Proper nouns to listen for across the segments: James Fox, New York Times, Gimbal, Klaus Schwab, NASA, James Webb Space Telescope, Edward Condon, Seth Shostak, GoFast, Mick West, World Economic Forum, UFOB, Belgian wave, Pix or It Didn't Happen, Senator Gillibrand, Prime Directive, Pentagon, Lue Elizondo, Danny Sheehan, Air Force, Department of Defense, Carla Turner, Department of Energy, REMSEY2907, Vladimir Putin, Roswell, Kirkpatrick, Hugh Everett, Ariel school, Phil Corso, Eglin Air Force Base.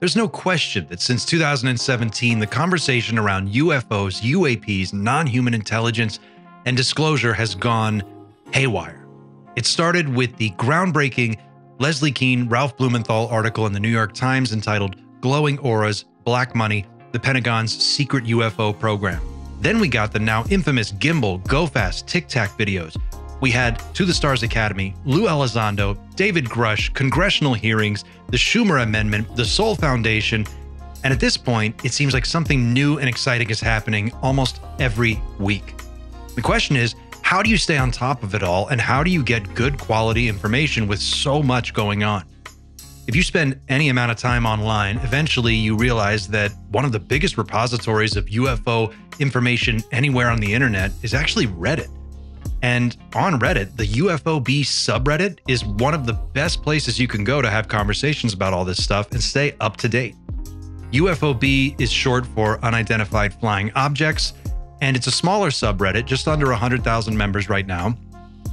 There's no question that since 2017, the conversation around UFOs, UAPs, non-human intelligence, and disclosure has gone haywire. It started with the groundbreaking Leslie Keane, Ralph Blumenthal article in the New York Times entitled "Glowing Auras, Black Money, the Pentagon's Secret UFO Program." Then we got the now infamous Gimbal, GoFast, Tic Tac videos. We had To the Stars Academy, Lue Elizondo, David Grush, congressional hearings, the Schumer Amendment, the Soul Foundation, and at this point, it seems like something new and exciting is happening almost every week. The question is, how do you stay on top of it all, and how do you get good quality information with so much going on? If you spend any amount of time online, eventually you realize that one of the biggest repositories of UFO information anywhere on the internet is actually Reddit. And on Reddit, the UFOB subreddit is one of the best places you can go to have conversations about all this stuff and stay up to date. UFOB is short for Unidentified Flying Objects, and it's a smaller subreddit, just under 100,000 members right now,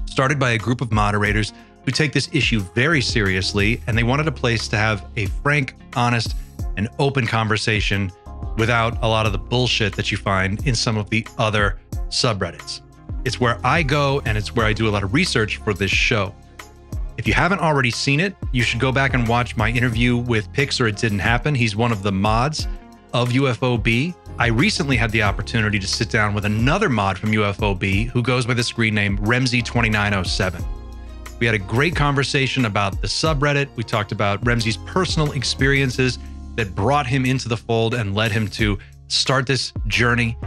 started by a group of moderators who take this issue very seriously, and they wanted a place to have a frank, honest, and open conversation without a lot of the bullshit that you find in some of the other subreddits. It's where I go, and it's where I do a lot of research for this show. If you haven't already seen it, you should go back and watch my interview with Pix or It Didn't Happen. He's one of the mods of UFOB. I recently had the opportunity to sit down with another mod from UFOB who goes by the screen name REMSEY2907. We had a great conversation about the subreddit. We talked about Remsey's personal experiences that brought him into the fold and led him to start this journey.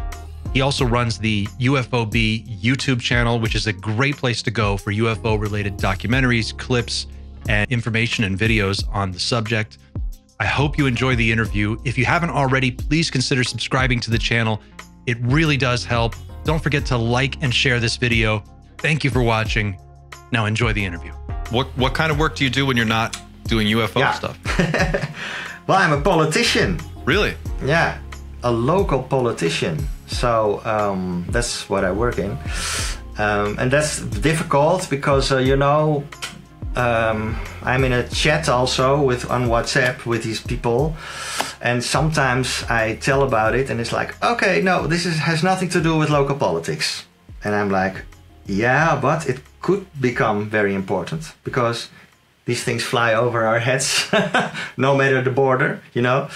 He also runs the UFOB YouTube channel, which is a great place to go for UFO-related documentaries, clips, and information and videos on the subject. I hope you enjoy the interview. If you haven't already, please consider subscribing to the channel. It really does help. Don't forget to like and share this video. Thank you for watching. Now enjoy the interview. What kind of work do you do when you're not doing UFO stuff? Well, I'm a politician. Really? Yeah, a local politician. So that's what I work in, and that's difficult because you know, I'm in a chat also on WhatsApp with these people, and sometimes I tell about it and it's like, okay, no, this has nothing to do with local politics, and I'm like, yeah, but it could become very important because these things fly over our heads no matter the border, you know.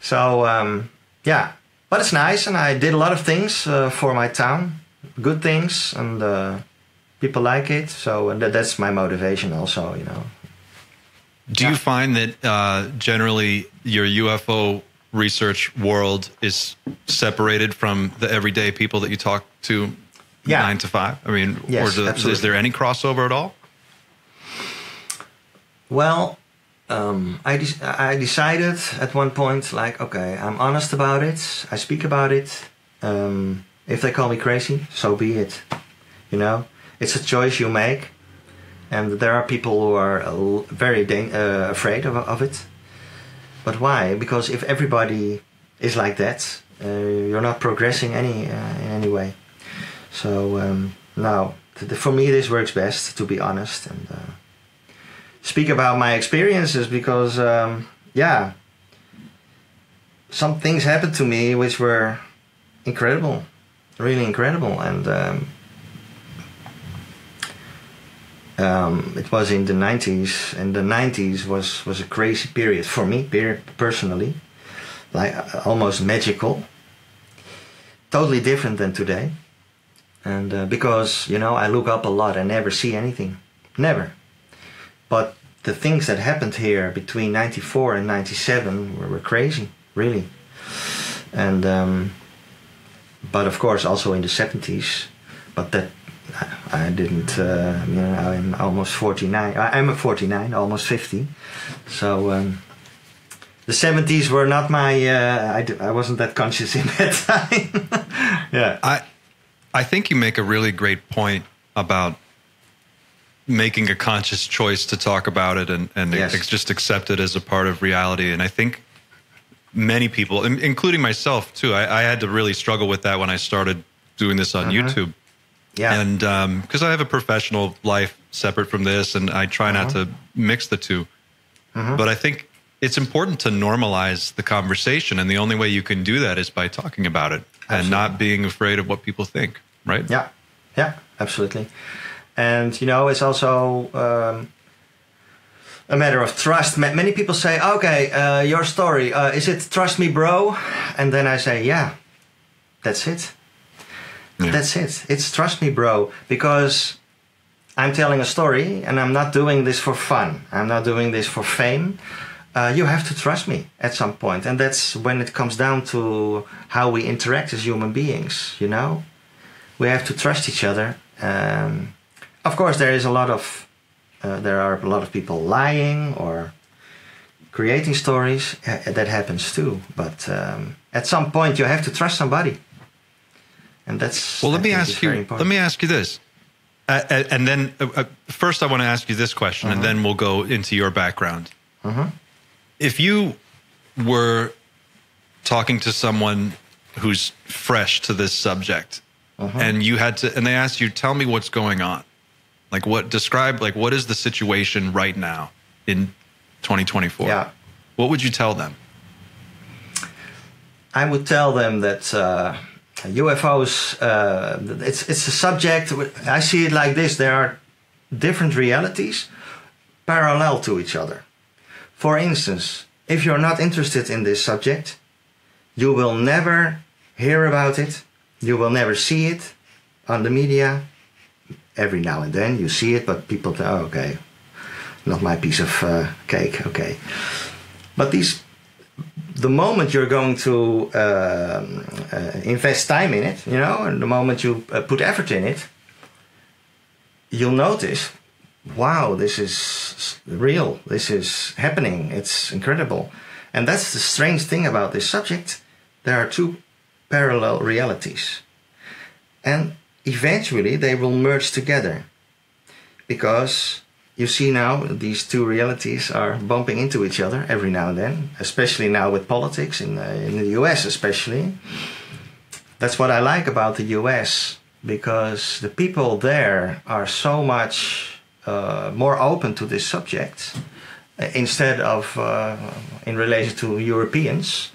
So yeah. But it's nice, and I did a lot of things for my town, good things, and people like it. So, and that's my motivation also, you know. Do you find that generally your UFO research world is separated from the everyday people that you talk to 9 to 5? I mean, yes, or is there any crossover at all? Well, I decided at one point, like, okay, I'm honest about it. I speak about it. If they call me crazy, so be it. You know, it's a choice you make. And there are people who are very afraid of it. But why? Because if everybody is like that, you're not progressing in any way. So no, for me this works best, to be honest, and speak about my experiences, because yeah, some things happened to me which were incredible, really incredible, and it was in the 90s, and the 90s was a crazy period for me personally, like almost magical, totally different than today, and because, you know, I look up a lot and never see anything, never. But the things that happened here between 94 and 97 were crazy, really. And but of course also in the 70s. But that I didn't. You know, I'm almost 49. I'm a 49, almost 50. So the 70s were not my. I wasn't that conscious in that time. Yeah. I think you make a really great point about making a conscious choice to talk about it and just accept it as a part of reality. And I think many people, including myself too, I had to really struggle with that when I started doing this on YouTube. Yeah. And because I have a professional life separate from this, and I try not to mix the two. But I think it's important to normalize the conversation. And the only way you can do that is by talking about it and not being afraid of what people think, right? Yeah, yeah, absolutely. And, you know, it's also a matter of trust. Many people say, okay, your story, is it trust me, bro? And then I say, yeah, that's it. Yeah. That's it. It's trust me, bro, because I'm telling a story and I'm not doing this for fun. I'm not doing this for fame. You have to trust me at some point. And that's when it comes down to how we interact as human beings, you know? We have to trust each other. Of course, there are a lot of people lying or creating stories. That happens too. But at some point, you have to trust somebody. And that's, well, let me ask you this. And then first I want to ask you this question, and then we'll go into your background. If you were talking to someone who's fresh to this subject, and you had to, and they asked you, tell me what's going on. Like what is the situation right now in 2024? Yeah. What would you tell them? I would tell them that, UFOs, it's a subject, I see it like this, there are different realities parallel to each other. For instance, if you're not interested in this subject, you will never hear about it, you will never see it on the media. Every now and then you see it, but people think, oh, okay, not my piece of cake, okay. But these... The moment you're going to invest time in it, you know, and the moment you put effort in it, you'll notice, wow, this is real, this is happening, it's incredible. And that's the strange thing about this subject. There are two parallel realities. And eventually they will merge together. Because... You see now, these two realities are bumping into each other every now and then, especially now with politics, in the US especially. That's what I like about the US, because the people there are so much more open to this subject, instead of in relation to Europeans.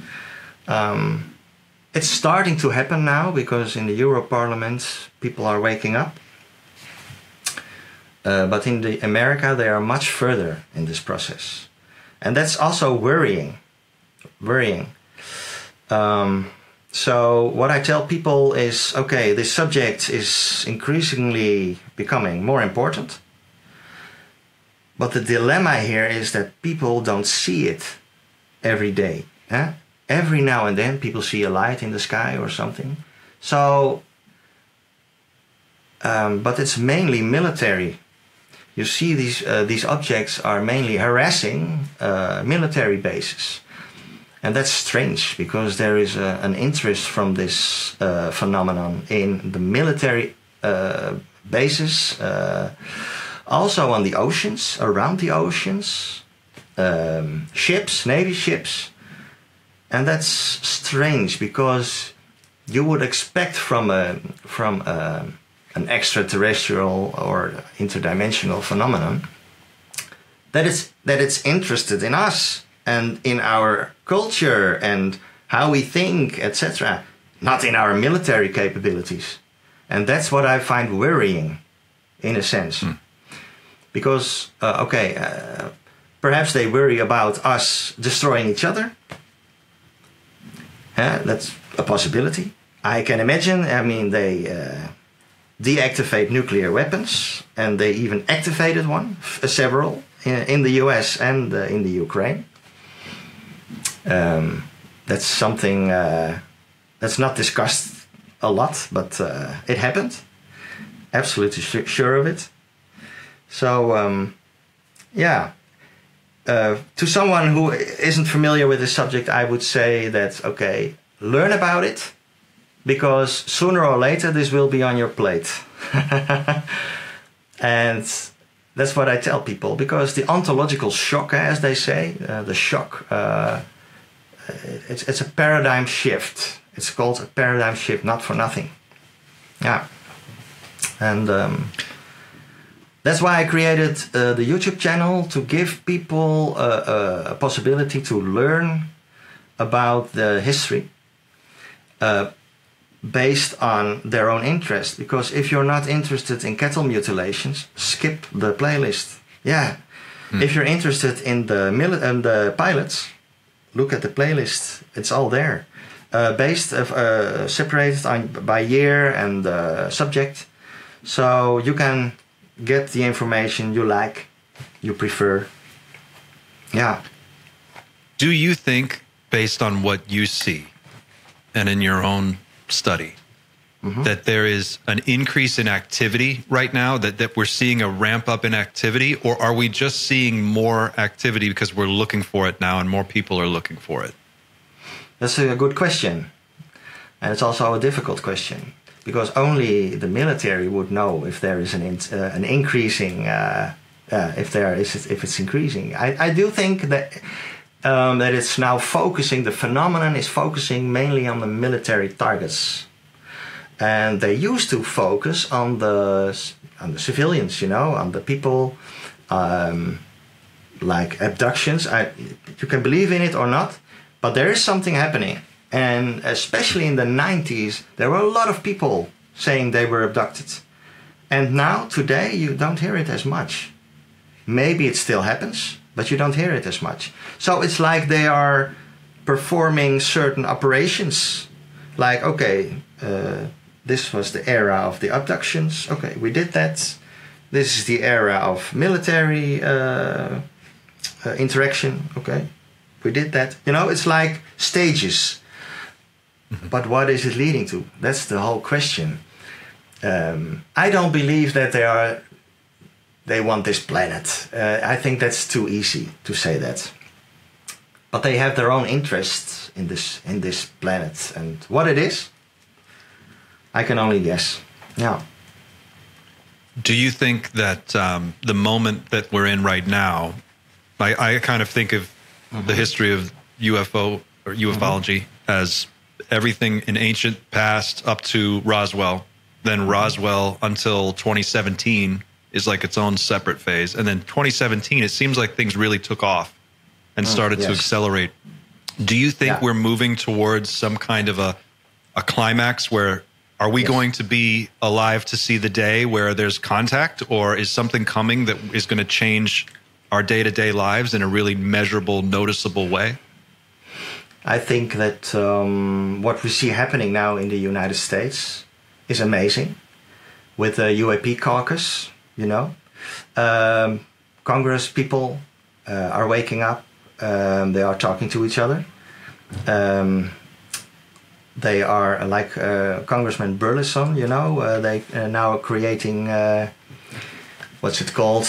It's starting to happen now, because in the Euro Parliament people are waking up. But in the America, they are much further in this process. And that's also worrying. So what I tell people is, okay, this subject is increasingly becoming more important. But the dilemma here is that people don't see it every day. Huh? Every now and then people see a light in the sky or something. So, but it's mainly military. You see, these objects are mainly harassing military bases. And that's strange, because there is an interest from this phenomenon in the military bases, also on the oceans, around the oceans, ships, Navy ships. And that's strange, because you would expect from an extraterrestrial or interdimensional phenomenon, that it's interested in us and in our culture and how we think, etc., not in our military capabilities. And that's what I find worrying, in a sense. Because, perhaps they worry about us destroying each other. That's a possibility. I can imagine, I mean, they... deactivate nuclear weapons, and they even activated one, several, in the US and in the Ukraine. That's something that's not discussed a lot, but it happened. Absolutely sure of it. So, to someone who isn't familiar with the subject, I would say that, okay, learn about it, because sooner or later this will be on your plate. And that's what I tell people, because the ontological shock, as they say, the shock, it's a paradigm shift. It's called a paradigm shift, not for nothing. Yeah. And That's why I created the YouTube channel, to give people a possibility to learn about the history based on their own interest. Because if you're not interested in cattle mutilations, skip the playlist. Yeah. Mm. If you're interested in the pilots, look at the playlist. It's all there. Separated on, by year and subject. So you can get the information you like, you prefer. Yeah. Do you think, based on what you see and in your own study, mm-hmm. that there is an increase in activity right now, that we're seeing a ramp up in activity? Or are we just seeing more activity because we're looking for it now and more people are looking for it? That's a good question. And it's also a difficult question, because only the military would know if there is an increasing, if it's increasing. I do think that that it's now focusing, the phenomenon is focusing mainly on the military targets. And they used to focus on the civilians, you know, on the people, like abductions. You can believe in it or not, but there is something happening. And especially in the 90s, there were a lot of people saying they were abducted. And now, today, you don't hear it as much. Maybe it still happens, but you don't hear it as much. So it's like they are performing certain operations. Like, okay, this was the era of the abductions. Okay, we did that. This is the era of military interaction. Okay, we did that. You know, it's like stages. But what is it leading to? That's the whole question. I don't believe that they want this planet. I think that's too easy to say that. But they have their own interests in this planet, and what it is, I can only guess. Yeah. Do you think that the moment that we're in right now, I kind of think of mm-hmm. the history of UFO or ufology mm-hmm. as everything in ancient past up to Roswell, then Roswell until 2017 is like its own separate phase. And then 2017, it seems like things really took off and started to accelerate. Do you think we're moving towards some kind of a climax where, are we going to be alive to see the day where there's contact, or is something coming that is going to change our day-to-day lives in a really measurable, noticeable way? I think that what we see happening now in the United States is amazing, with the UAP caucus, you know. Congress people are waking up, they are talking to each other. They are like Congressman Burleson, you know, they are now creating, what's it called?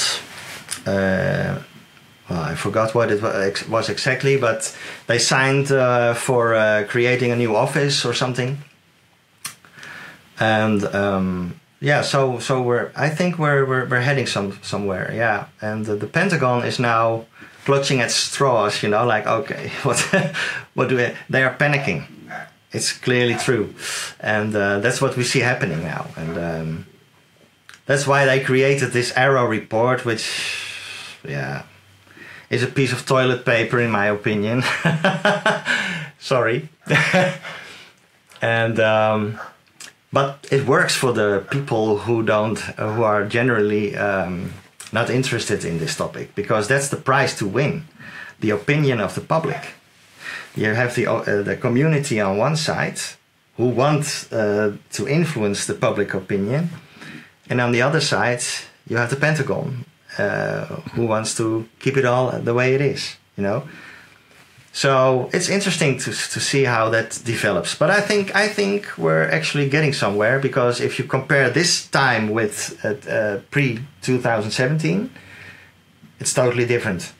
Well, I forgot what it was exactly, but they signed for creating a new office or something. And yeah, so I think we're heading somewhere, yeah. And the Pentagon is now clutching at straws, you know, like, okay, what do we? They are panicking. It's clearly true, and that's what we see happening now. And that's why they created this Arrow report, which, yeah, is a piece of toilet paper, in my opinion. Sorry. And but it works for the people who don't, who are generally not interested in this topic, because that's the prize to win, the opinion of the public. You have the community on one side, who want to influence the public opinion, and on the other side you have the Pentagon, who wants to keep it all the way it is, you know. So it's interesting to see how that develops. But I think we're actually getting somewhere, because if you compare this time with pre-2017, it's totally different.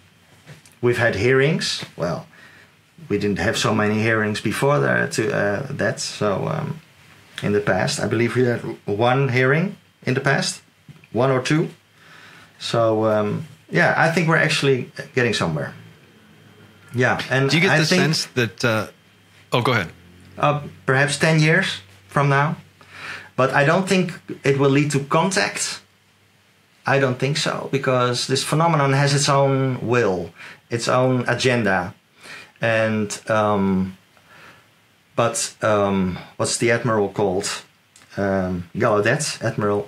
We've had hearings. Well, we didn't have so many hearings before that. So in the past, I believe we had one hearing in the past, one or two. So yeah, I think we're actually getting somewhere. Yeah, and do you get the sense that? Oh, go ahead. Perhaps 10 years from now, but I don't think it will lead to contact. I don't think so, because this phenomenon has its own will, its own agenda. And what's the admiral called? Gallaudet, Admiral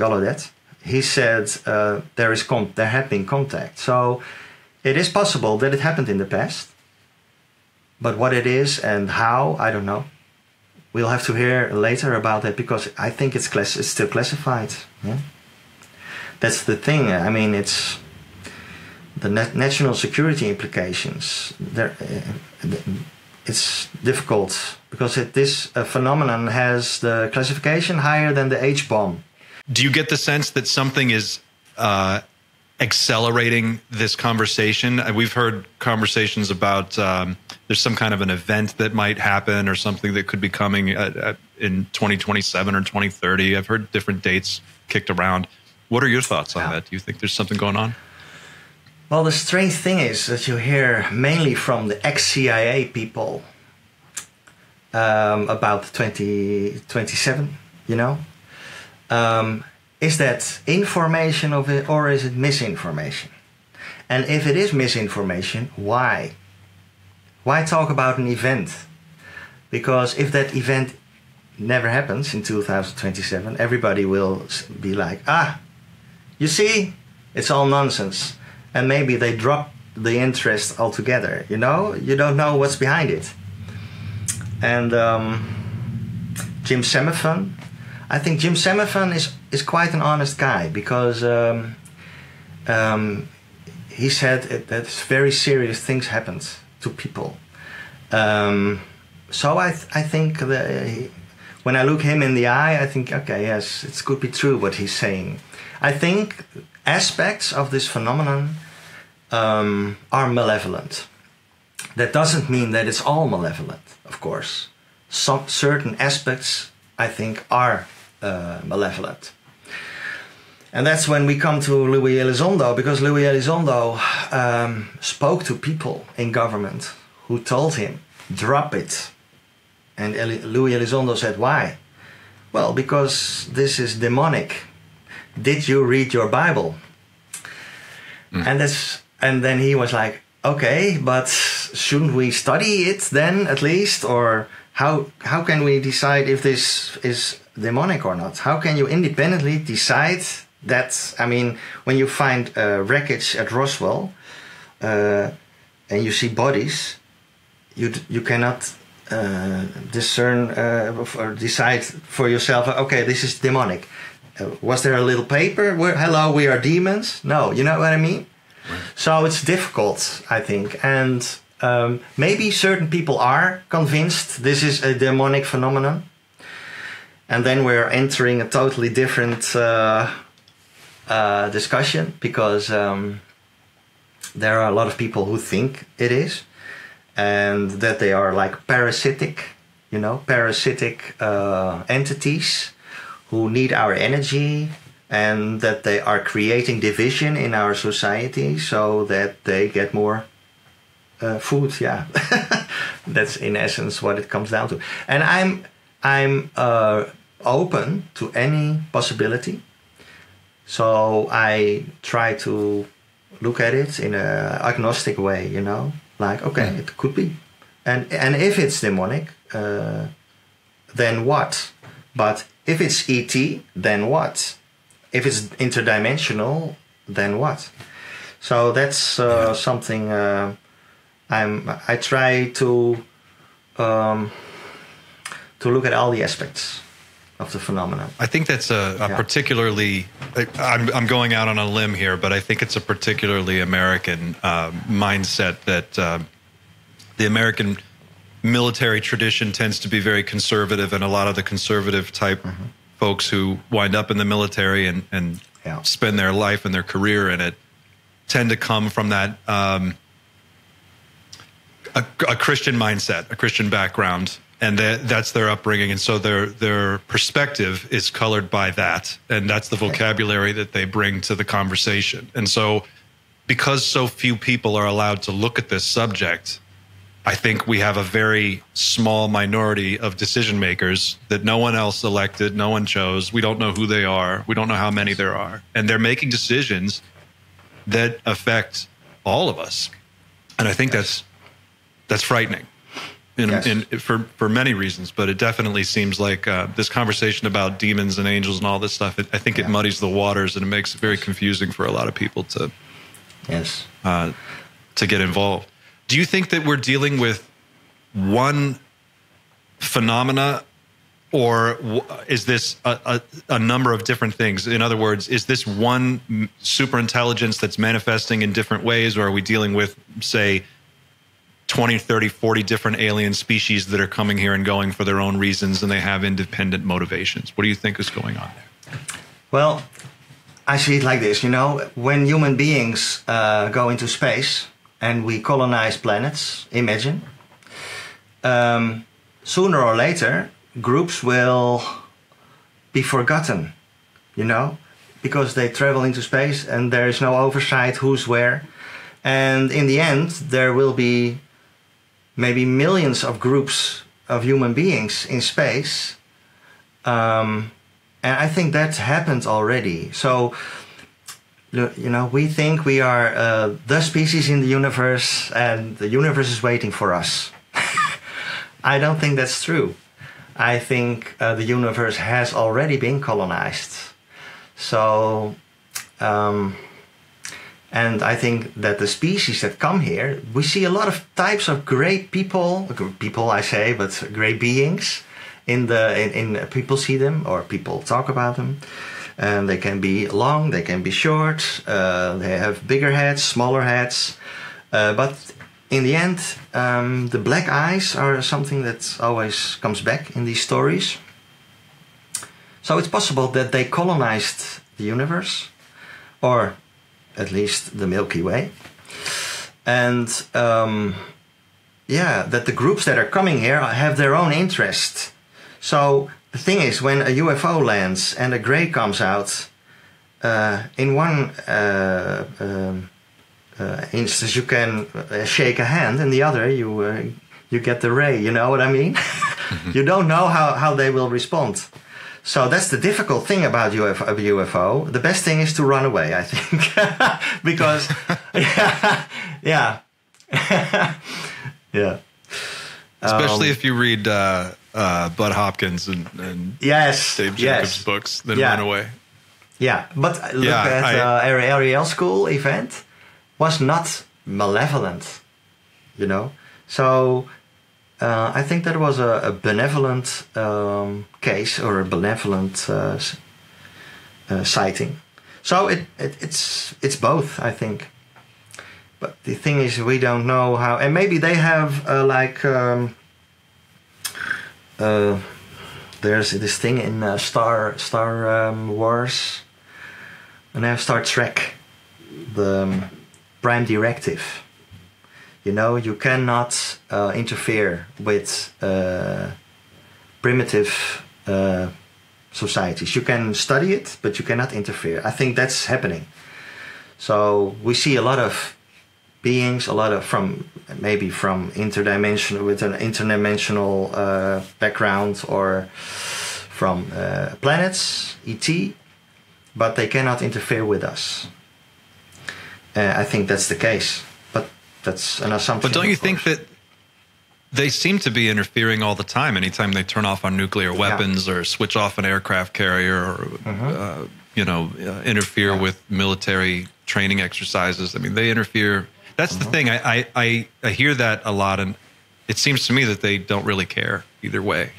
Gallaudet. He said there had been contact. So it is possible that it happened in the past, but what it is and how, I don't know. We'll have to hear later about that, because I think it's still classified. Yeah? That's the thing. I mean, it's the national security implications. It's difficult, because this phenomenon has the classification higher than the H-bomb. Do you get the sense that something is accelerating this conversation? We've heard conversations about there's some kind of an event that might happen or something that could be coming in 2027 or 2030. I've heard different dates kicked around. What are your thoughts on that? Do you think there's something going on? Well, the strange thing is that you hear mainly from the ex-CIA people about 2027, you know? Is that information of it, or is it misinformation? And if it is misinformation, why? Why talk about an event? Because if that event never happens in 2027, everybody will be like, ah, you see, it's all nonsense. And maybe they drop the interest altogether, you know? You don't know what's behind it. And Jim Semivan, I think Jim Semivan is quite an honest guy, because he said that very serious things happened to people. So I think that when I look him in the eye, I think, okay, yes, it could be true what he's saying. I think aspects of this phenomenon are malevolent. That doesn't mean that it's all malevolent, of course. Some certain aspects, I think, are malevolent. And that's when we come to Lue Elizondo, because Lue Elizondo spoke to people in government who told him, drop it. And Lue Elizondo said, why? Well, because this is demonic. Did you read your Bible? Mm. And then he was like, okay, but shouldn't we study it then at least? Or how can we decide if this is demonic or not? How can you independently decide that? I mean, when you find wreckage at Roswell and you see bodies, you cannot discern or decide for yourself, okay, this is demonic. Was there a little paper? Hello, we are demons? No, you know what I mean? Right. So it's difficult, I think. And maybe certain people are convinced this is a demonic phenomenon. And then we're entering a totally different discussion, because there are a lot of people who think it is, and that they are like parasitic, you know, entities who need our energy, and that they are creating division in our society so that they get more food. Yeah, that's in essence what it comes down to. And I'm open to any possibility. So I try to look at it in an agnostic way, you know, like, okay, it could be. And if it's demonic, then what? But if it's ET, then what? If it's interdimensional, then what? So that's something I try to look at all the aspects of the phenomenon. I think that's a particularly, I'm going out on a limb here, but I think it's a particularly American mindset, that the American military tradition tends to be very conservative, and a lot of the conservative type folks who wind up in the military and spend their life and their career in it tend to come from that a Christian mindset, a Christian background, and that's their upbringing, and so their perspective is colored by that, and that's the vocabulary that they bring to the conversation. And so, because so few people are allowed to look at this subject, I think we have a very small minority of decision makers that no one else elected, no one chose. We don't know who they are. We don't know how many there are. And they're making decisions that affect all of us. And I think that's frightening for many reasons. But it definitely seems like this conversation about demons and angels and all this stuff, I think it muddies the waters and it makes it very confusing for a lot of people to get involved. Do you think that we're dealing with one phenomena, or is this a number of different things? In other words, is this one super intelligence that's manifesting in different ways, or are we dealing with, say, 20, 30, 40 different alien species that are coming here and going for their own reasons and they have independent motivations? What do you think is going on there? Well, I see it like this, when human beings go into space and we colonize planets, imagine, sooner or later, groups will be forgotten, because they travel into space and there is no oversight who's where. And in the end, there will be maybe millions of groups of human beings in space. And I think that's happened already. So, we think we are the species in the universe and the universe is waiting for us. I don't think that's true. I think the universe has already been colonized. So, and I think that the species that come here, we see a lot of types of great great beings. People see them or people talk about them. And they can be long, they can be short, they have bigger heads, smaller heads. But in the end, the black eyes are something that always comes back in these stories. So it's possible that they colonized the universe, or at least the Milky Way. And that the groups that are coming here have their own interest. So the thing is, when a UFO lands and a gray comes out, in one instance you can shake a hand, and the other you get the ray, you know what I mean? You don't know how they will respond. So that's the difficult thing about UFO. The best thing is to run away, I think. Because, Especially if you read... Bud Hopkins and Dave Jacobs books, then run away. Yeah, but look at Ariel school event was not malevolent, So I think that was a benevolent case or a benevolent sighting. So it's both, I think. But the thing is, we don't know how, and maybe they have there's this thing in Star Wars, and now Star Trek, the Prime Directive. You cannot interfere with primitive societies. You can study it, but you cannot interfere. I think that's happening. So we see a lot of beings, from interdimensional, with an interdimensional background, or from planets, ET, but they cannot interfere with us. I think that's the case, but that's an assumption. But don't you think that they seem to be interfering all the time? Anytime they turn off on nuclear weapons or switch off an aircraft carrier, or interfere with military training exercises, they interfere. That's the thing. I hear that a lot, and it seems to me that they don't really care either way.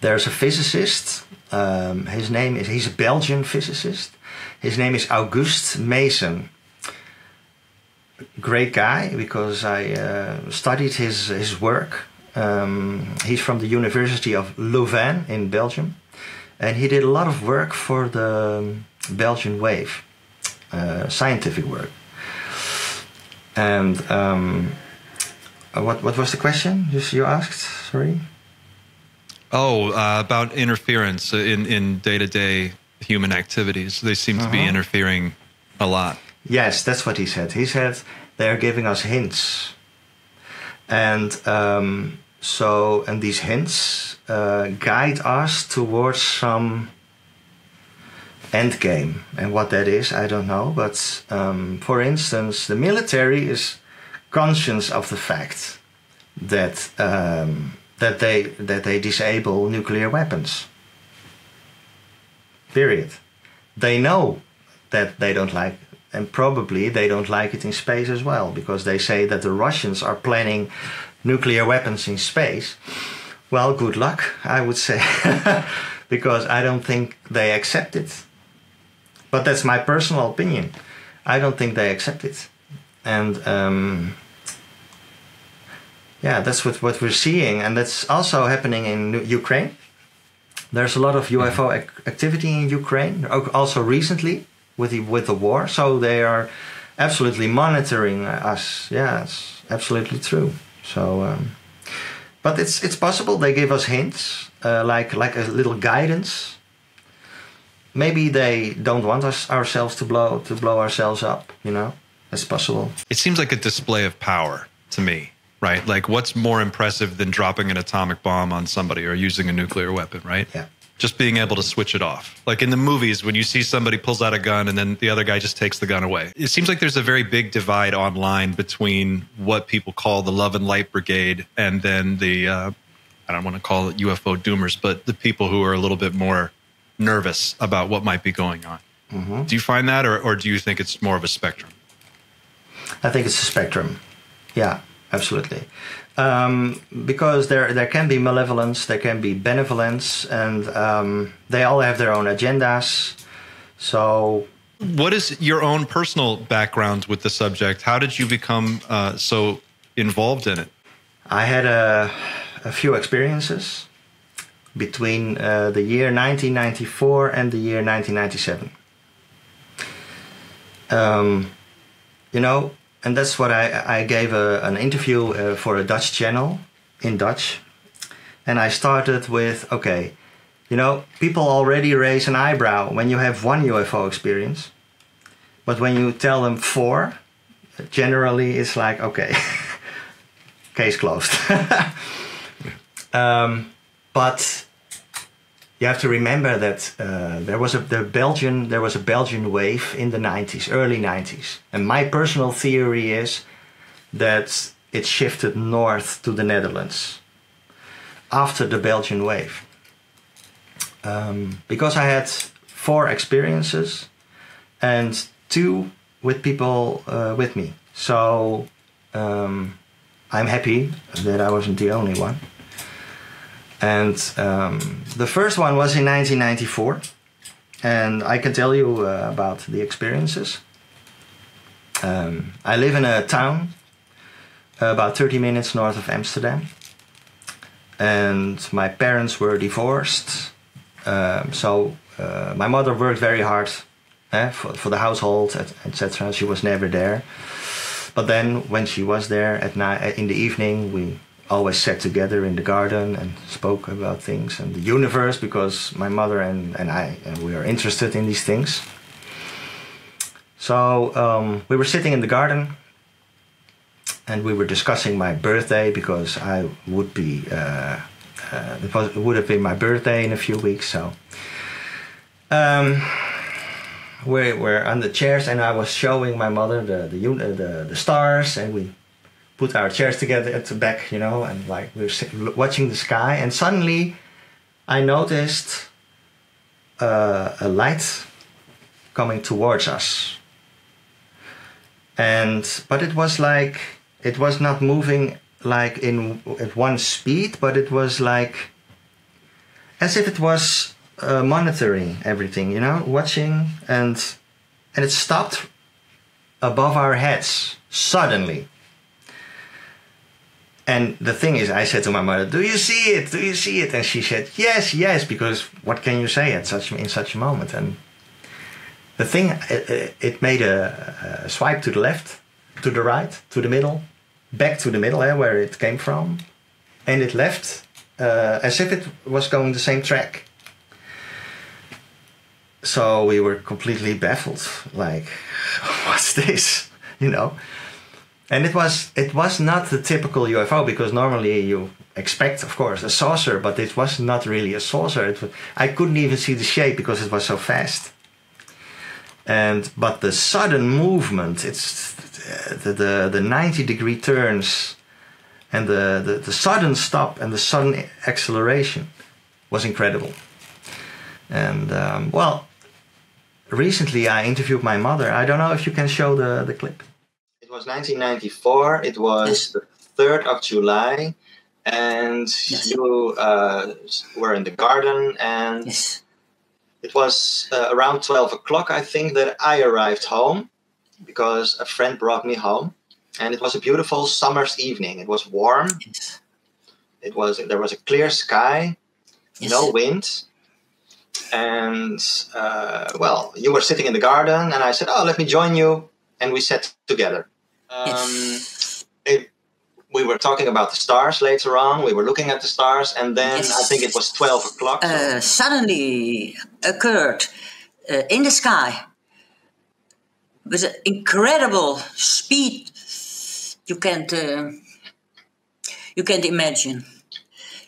There's a physicist. He's a Belgian physicist. His name is Auguste Mason. Great guy, because I studied his work. He's from the University of Louvain in Belgium, and he did a lot of work for the Belgian wave, scientific work. And what was the question you asked? Sorry. About interference in day-to-day human activities. They seem to be interfering a lot. Yes, that's what he said. He said they're giving us hints. And these hints guide us towards some end game, and what that is, I don't know. But for instance, the military is conscious of the fact that that they disable nuclear weapons. Period. They know that they don't like, and probably they don't like it in space as well, because they say that the Russians are planning nuclear weapons in space. Well, good luck, I would say, because I don't think they accept it. But that's my personal opinion. I don't think they accept it. And yeah, that's what we're seeing. And that's also happening in Ukraine. There's a lot of UFO activity in Ukraine, also recently with the war. So they are absolutely monitoring us. Yeah, it's absolutely true. So, but it's possible they give us hints, like a little guidance. Maybe they don't want ourselves to blow ourselves up, you know. That's possible. It seems like a display of power to me, right? Like, what's more impressive than dropping an atomic bomb on somebody or using a nuclear weapon, right? Yeah. Just being able to switch it off. Like in the movies, when you see somebody pulls out a gun and then the other guy just takes the gun away. It seems like there's a very big divide online between what people call the love and light brigade and then the, I don't want to call it UFO doomers, but the people who are a little bit more nervous about what might be going on. Mm-hmm. Do you find that, or do you think it's more of a spectrum? I think it's a spectrum. Yeah, absolutely. Because there can be malevolence, there can be benevolence, and they all have their own agendas. So, what is your own personal background with the subject? How did you become so involved in it? I had a few experiences between the year 1994 and the year 1997. You know, and that's what I gave an interview for a Dutch channel in Dutch. And I started with, okay, you know, people already raise an eyebrow when you have one UFO experience. But when you tell them four, generally it's like, okay, case closed. But you have to remember that there was a Belgian wave in the 90s, early 90s. And my personal theory is that it shifted north to the Netherlands after the Belgian wave. Because I had four experiences and two with people with me. So I'm happy that I wasn't the only one. And the first one was in 1994, and I can tell you about the experiences. I live in a town about 30 minutes north of Amsterdam, and my parents were divorced. So my mother worked very hard for the household, etc. She was never there. But then when she was there at night, in the evening, we always sat together in the garden and spoke about things and the universe, because my mother and we are interested in these things. So we were sitting in the garden and we were discussing my birthday, because I would be it would have been my birthday in a few weeks. So we were on the chairs and I was showing my mother the stars, and we put our chairs together at the back, you know, and like we were watching the sky. And suddenly I noticed a light coming towards us. But it was like, it was not moving like at one speed, but it was like as if it was monitoring everything, you know, watching. And it stopped above our heads suddenly. And the thing is, I said to my mother, "Do you see it? Do you see it?" And she said, "Yes, yes," because what can you say at such a moment? And the thing, it made a swipe to the left, to the right, to the middle, back to the middle, where it came from, and it left as if it was going the same track. So we were completely baffled, like, "What's this?" you know. And it was not the typical UFO, because normally you expect, of course, a saucer, but it was not really a saucer. It was, I couldn't even see the shape because it was so fast. But the sudden movement, it's the 90-degree turns, and the sudden stop and the sudden acceleration was incredible. And well, recently I interviewed my mother. I don't know if you can show the clip. It was 1994. It was the 3rd of July. And yes, you were in the garden, and yes, it was around 12 o'clock, I think, that I arrived home, because a friend brought me home, and it was a beautiful summer's evening. It was warm. Yes. It was, there was a clear sky, yes, no wind, and well, you were sitting in the garden, and I said, "Oh, let me join you," and we sat together. Yes. We were talking about the stars later on. We were looking at the stars, and then yes, I think it was 12 o'clock. Suddenly occurred in the sky with an incredible speed. You can't imagine.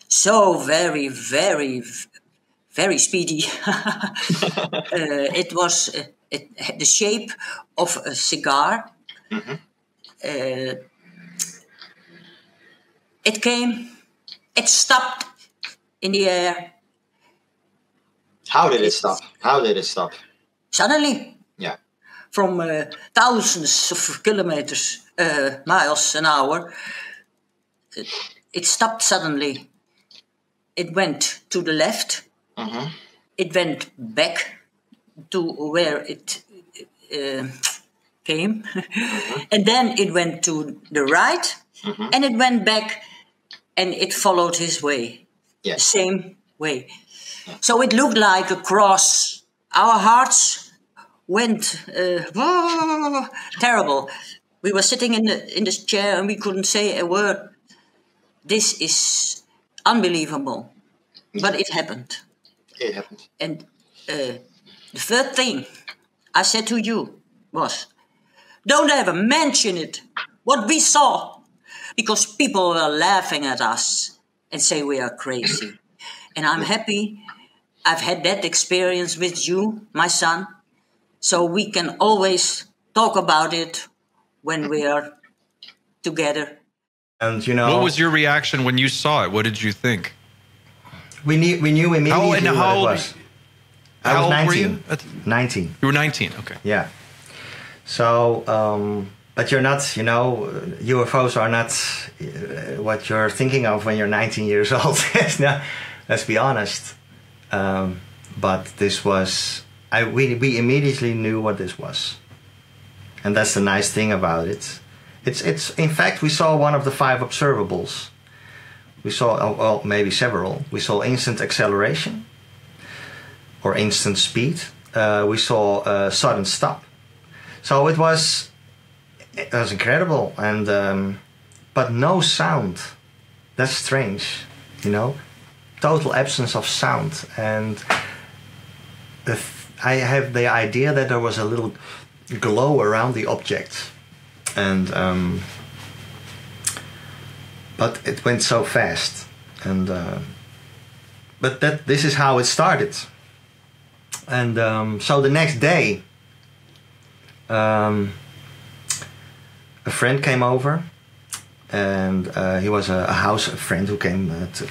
So very, very, very speedy. It was it had the shape of a cigar. Mm-hmm. It came, it stopped in the air. How did it stop? How did it stop? Suddenly. Yeah. From thousands of kilometers, miles an hour, it stopped suddenly. It went to the left. Mm-hmm. It went back to where it came. Mm-hmm. And then it went to the right. Mm-hmm. And it went back. And it followed his way, yes, the same way. So it looked like a cross. Our hearts went terrible. We were sitting in the chair, and we couldn't say a word. This is unbelievable, but it happened. It happened. And the third thing I said to you was, "Don't ever mention it, what we saw." Because people were laughing at us and say we are crazy. And I'm happy I've had that experience with you, my son. So we can always talk about it when we are together. And you know, what was your reaction when you saw it? What did you think? We knew immediately what it was. How old were you? 19. You were 19, okay. Yeah. So, but you're not, you know, UFOs are not what you're thinking of when you're 19 years old. No, let's be honest. But this was, we immediately knew what this was. And that's the nice thing about it. It's in fact, we saw one of the 5 observables. We saw, well, maybe several. We saw instant acceleration or instant speed. We saw a sudden stop. So it was... It was incredible, and but no sound. That's strange, you know. Total absence of sound, and I have the idea that there was a little glow around the object, and but it went so fast, and but this is how it started, and so the next day. A friend came over, and he was a friend who came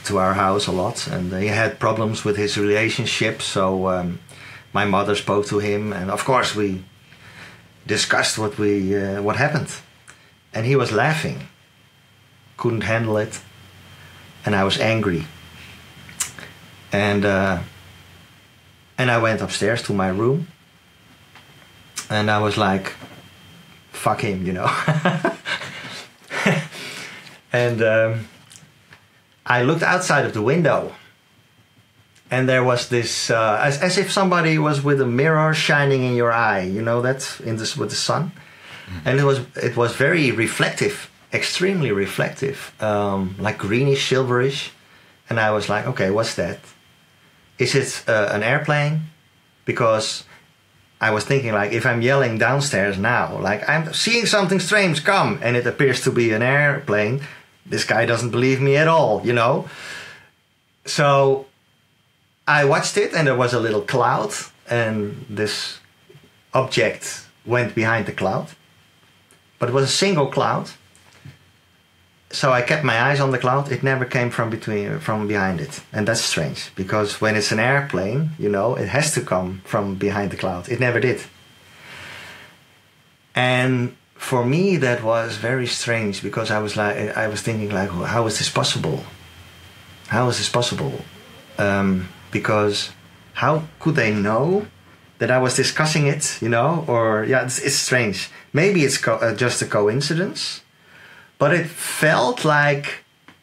to our house a lot, and he had problems with his relationship, so my mother spoke to him, and of course we discussed what happened. And he was laughing, couldn't handle it, and I was angry. And I went upstairs to my room, and I was like, fuck him, you know. And I looked outside of the window, and there was this as if somebody was with a mirror shining in your eye, you know, that in this with the sun. Mm-hmm. And it was very reflective, extremely reflective, like greenish, silverish. And I was like, okay, what's that? Is it an airplane? Because I was thinking, like, if I'm yelling downstairs now, like, I'm seeing something strange come, and it appears to be an airplane, this guy doesn't believe me at all, you know? So I watched it, and there was a little cloud, and this object went behind the cloud. But it was a single cloud. So I kept my eyes on the cloud. It never came from behind it. And that's strange, because when it's an airplane, you know, it has to come from behind the cloud. It never did. And for me, that was very strange, because I was like, I was thinking, like, how is this possible? How is this possible? Because how could they know that I was discussing it, you know? Or, yeah, it's strange. Maybe it's just a coincidence. But it felt like,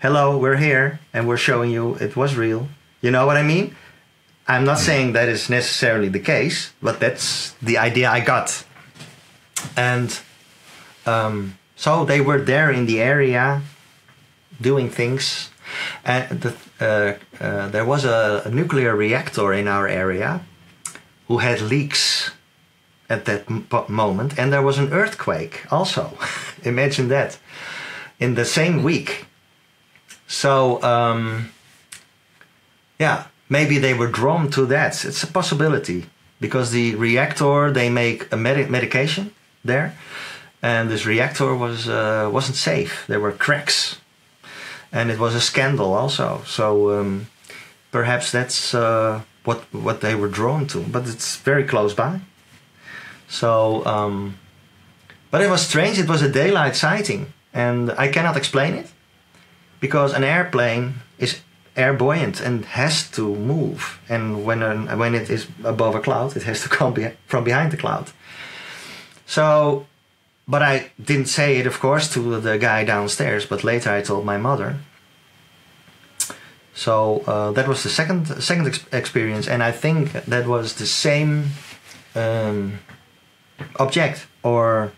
hello, we're here, and we're showing you it was real. You know what I mean? I'm not saying that is necessarily the case, but that's the idea I got. And so they were there in the area doing things. And there was a nuclear reactor in our area who had leaks at that moment. And there was an earthquake also. Imagine that. In the same week. So, yeah, maybe they were drawn to that. It's a possibility, because the reactor, they make a medication there, and this reactor was, wasn't safe. There were cracks, and it was a scandal also. So perhaps that's what they were drawn to, but it's very close by. So, but it was strange. It was a daylight sighting. And I cannot explain it, because an airplane is air buoyant and has to move. And when it is above a cloud, it has to come from behind the cloud. So, but I didn't say it, of course, to the guy downstairs, but later I told my mother. So that was the second experience, and I think that was the same object, or...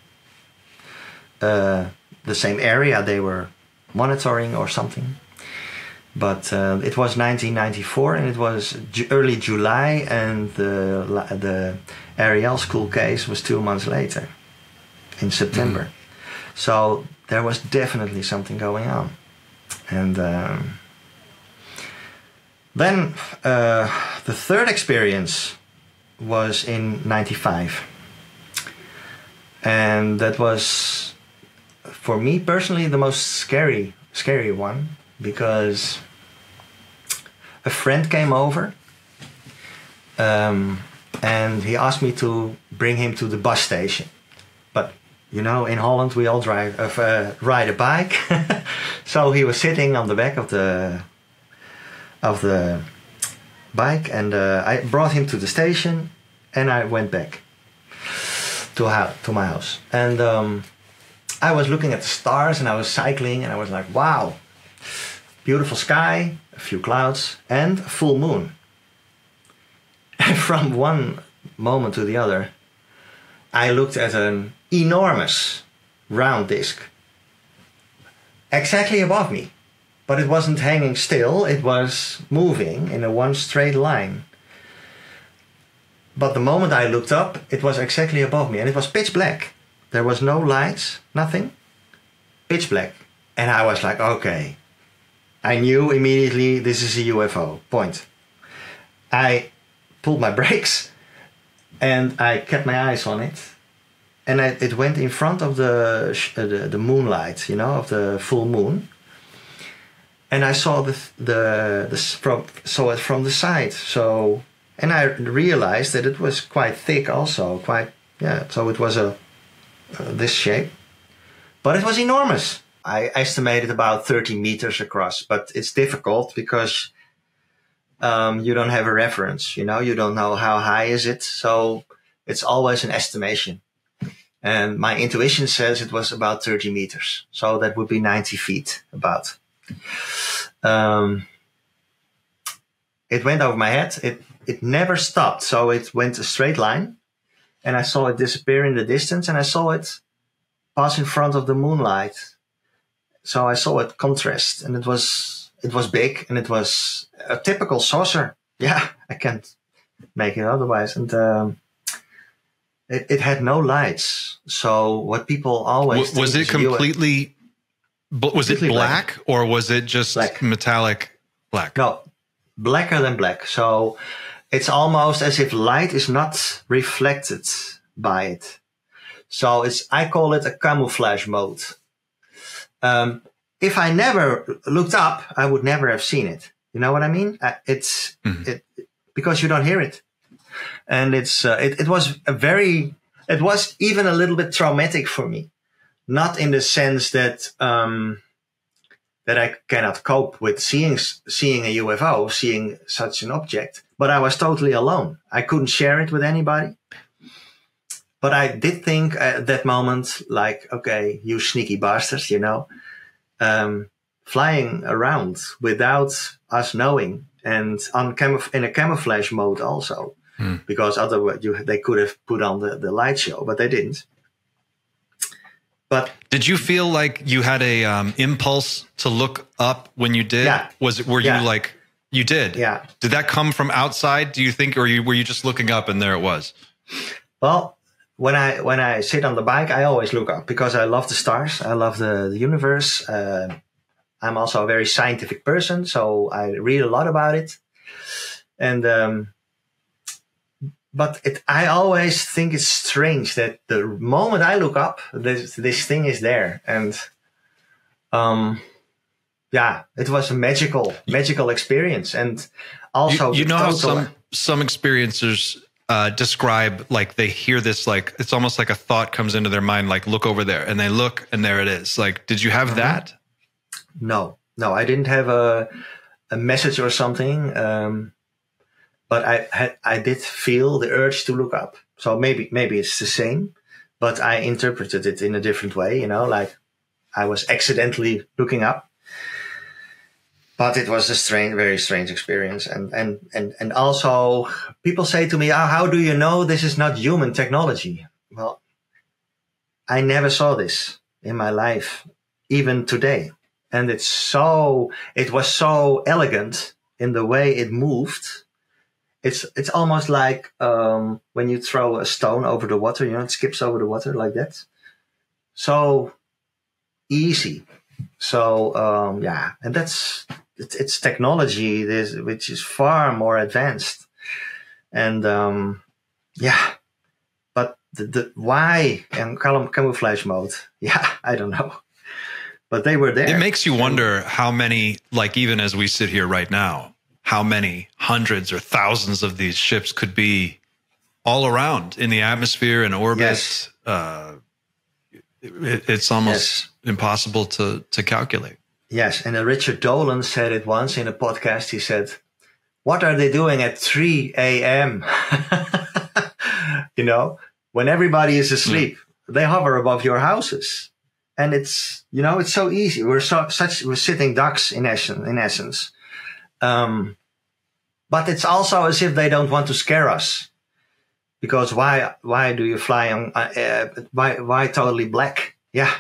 the same area they were monitoring or something. But it was 1994, and it was early July, and the Ariel school case was 2 months later, in September. So there was definitely something going on. And then the third experience was in 95. And that was, for me personally, the most scary one, because a friend came over and he asked me to bring him to the bus station. But, you know, in Holland we all ride a bike. So he was sitting on the back of the bike, and I brought him to the station, and I went back to my house. And I was looking at the stars, and I was cycling, and I was like, wow, beautiful sky, a few clouds, and a full moon. And from one moment to the other, I looked at an enormous round disc exactly above me. But it wasn't hanging still, it was moving in a one straight line. But the moment I looked up, it was exactly above me, and it was pitch black. There was no lights, nothing, pitch black. And I was like, okay. I knew immediately this is a UFO, point. I pulled my brakes, and I kept my eyes on it. And it went in front of the moonlight, you know, of the full moon. And I saw saw it from the side. So, and I realized that it was quite thick also, yeah, so it was a, this shape, but it was enormous. I estimated about 30 meters across, but it's difficult because you don't have a reference, you know, you don't know how high is it, so it's always an estimation. And my intuition says it was about 30 meters, so that would be 90 feet about. It went over my head, it never stopped, so it went a straight line. And I saw it disappear in the distance, and I saw it pass in front of the moonlight. So I saw it contrast, and it was big, and it was a typical saucer. Yeah, I can't make it otherwise. And It had no lights. So what people always was it completely was it black, or was it just metallic black? No, blacker than black. So it's almost as if light is not reflected by it. So it's, I call it a camouflage mode. If I never looked up, I would never have seen it. You know what I mean? It's because you don't hear it. And it's, it was a very, it was even a little bit traumatic for me. Not in the sense that, that I cannot cope with seeing a UFO, seeing such an object, but I was totally alone. I couldn't share it with anybody. But I did think at that moment, like, okay, you sneaky bastards, you know, flying around without us knowing, and on in a camouflage mode also. Because otherwise they could have put on the light show, but they didn't. But did you feel like you had a impulse to look up when you did? Yeah. Were you like you did? Yeah. Did that come from outside? Do you think, or were you just looking up and there it was? Well, when I sit on the bike, I always look up because I love the stars. I love the universe. I'm also a very scientific person, so I read a lot about it, and. But I always think it's strange that the moment I look up, this thing is there. And yeah, it was a magical experience. And also, you know how some experiencers describe, like, they hear this, like, it's almost like a thought comes into their mind, like, look over there, and they look and there it is. Like, did you have that? No, I didn't have a message or something. But I did feel the urge to look up. So maybe it's the same, but I interpreted it in a different way, you know, like I was accidentally looking up. But it was a strange, very strange experience. And also people say to me, oh, how do you know this is not human technology? Well, I never saw this in my life, even today. And it was so elegant in the way it moved. It's almost like when you throw a stone over the water, you know, it skips over the water like that. So easy. So, yeah, and it's technology which is far more advanced. And, yeah, but the why and camouflage mode? Yeah, I don't know. But they were there. It makes you wonder how many, like even as we sit here right now, how many hundreds or thousands of these ships could be all around in the atmosphere and orbit. Yes. It's almost impossible to calculate. Yes. And Richard Dolan said it once in a podcast. He said, what are they doing at 3 a.m.? You know, when everybody is asleep, they hover above your houses. And it's, you know, it's so easy. We're sitting ducks in essence. But it's also as if they don't want to scare us, because why do you fly on, why totally black? Yeah.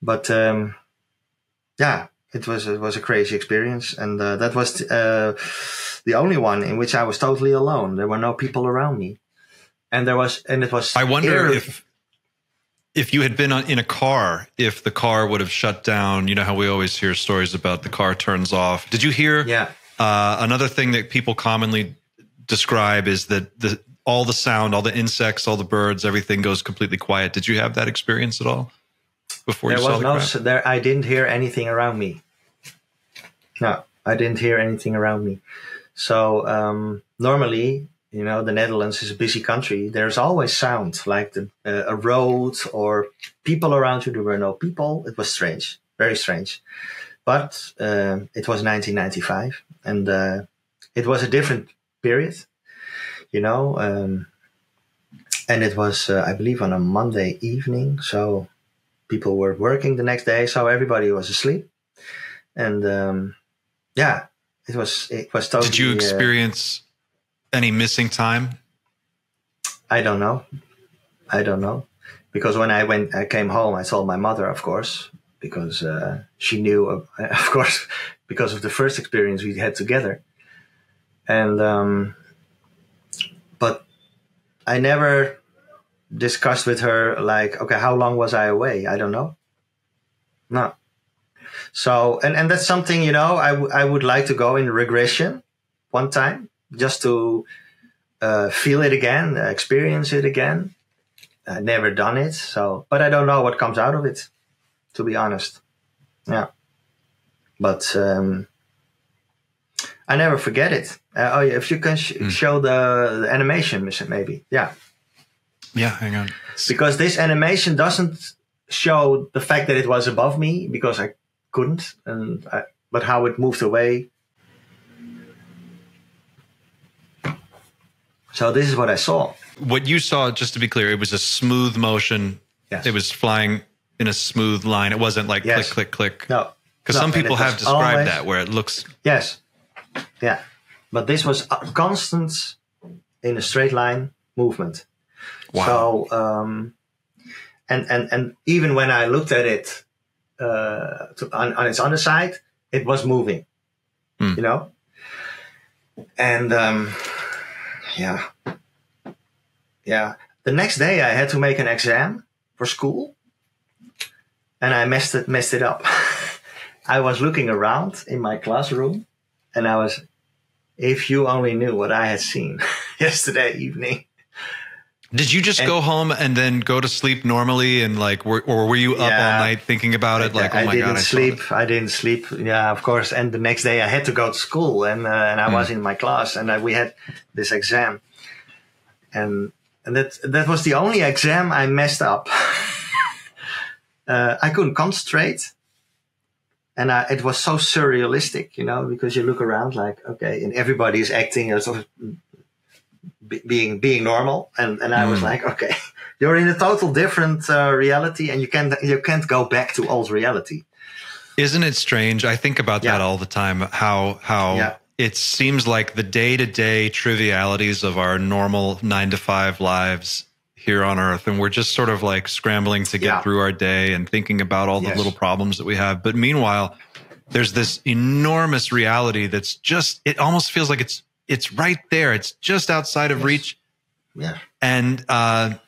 But, yeah, it was a crazy experience. And, that was, the only one in which I was totally alone. There were no people around me, and it was, I wonder if you had been in a car, if the car would have shut down. You know how we always hear stories about the car turns off. Did you hear? Yeah. Another thing that people commonly describe is that all the sound, all the insects, all the birds, everything goes completely quiet. Did you have that experience at all before you saw the craft? There was no, I didn't hear anything around me. No, I didn't hear anything around me. So normally, you know, the Netherlands is a busy country. There's always sound, like a road or people around you. There were no people. It was strange, very strange. But it was 1995, and it was a different period, you know. And it was, I believe, on a Monday evening. So people were working the next day. So everybody was asleep. And, yeah, it was totally... Did you experience... Any missing time? I don't know. Because when I came home, I told my mother, of course, because she knew, of course, because of the first experience we had together. And, but I never discussed with her, like, okay, how long was I away? I don't know. No. So, and that's something, you know, I would like to go in regression one time just to feel it again, experience it again. I've never done it, so, but I don't know what comes out of it, to be honest. Yeah. But I never forget it. Oh, yeah, if you can show the animation, maybe. Yeah. Yeah, hang on. Because this animation doesn't show the fact that it was above me, because I couldn't, and but how it moved away. So this is what I saw. What you saw, just to be clear, it was a smooth motion. Yes. It was flying in a smooth line. It wasn't like yes. click, click, click. No. Because some people have described always, that where it looks. Yes. Yeah. But this was a constant in a straight line movement. Wow. So, and even when I looked at it on its underside, it was moving, you know? And yeah. Yeah. The next day I had to make an exam for school and I messed it up. I was looking around in my classroom and I was, if you only knew what I had seen yesterday evening. Did you just go home and then go to sleep normally and like, or were you up all night thinking about it? Like, oh my God, I didn't sleep. Yeah, of course. And the next day I had to go to school and I was in my class and we had this exam. And that was the only exam I messed up. I couldn't concentrate. And it was so surrealistic, you know, because you look around like, okay, and everybody is acting as sort of being normal. And I was like, okay, you're in a total different reality and you can't go back to old reality. Isn't it strange? I think about that all the time, how it seems like the day-to-day trivialities of our normal 9-to-5 lives here on Earth, and we're just sort of like scrambling to get through our day and thinking about all the little problems that we have. But meanwhile, there's this enormous reality that's just, it almost feels like it's right there. It's just outside of reach. Yeah. And I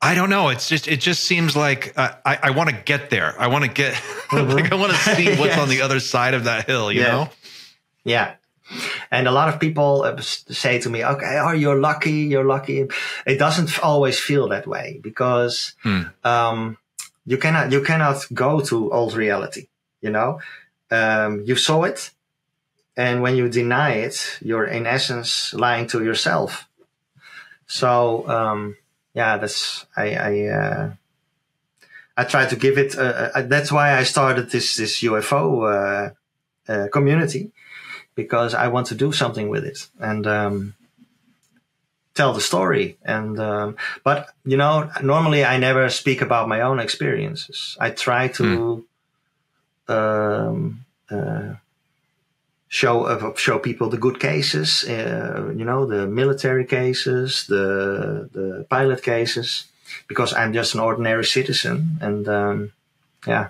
don't know. It's just, it just seems like I want to get there. I want to get, like I want to see what's on the other side of that hill, you know? Yeah. And a lot of people say to me, okay, oh, you're lucky. It doesn't always feel that way because you cannot go to old reality, you know? You saw it, and when you deny it, you're in essence lying to yourself. So, yeah, that's, I try to give it, that's why I started this UFO community. Because I want to do something with it and tell the story. And but, you know, normally I never speak about my own experiences. I try to show people the good cases, you know, the military cases, the pilot cases, because I'm just an ordinary citizen. And, yeah.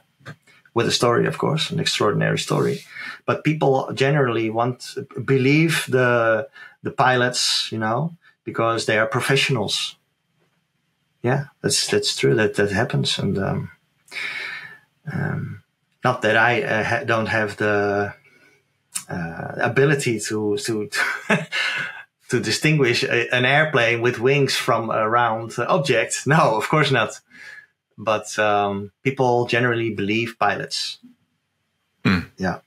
With a story, of course, an extraordinary story, but people generally believe the pilots, you know, because they are professionals. Yeah, that's true. That happens, and not that I don't have the ability to to distinguish an airplane with wings from a round object. No, of course not. But people generally believe pilots. Yeah.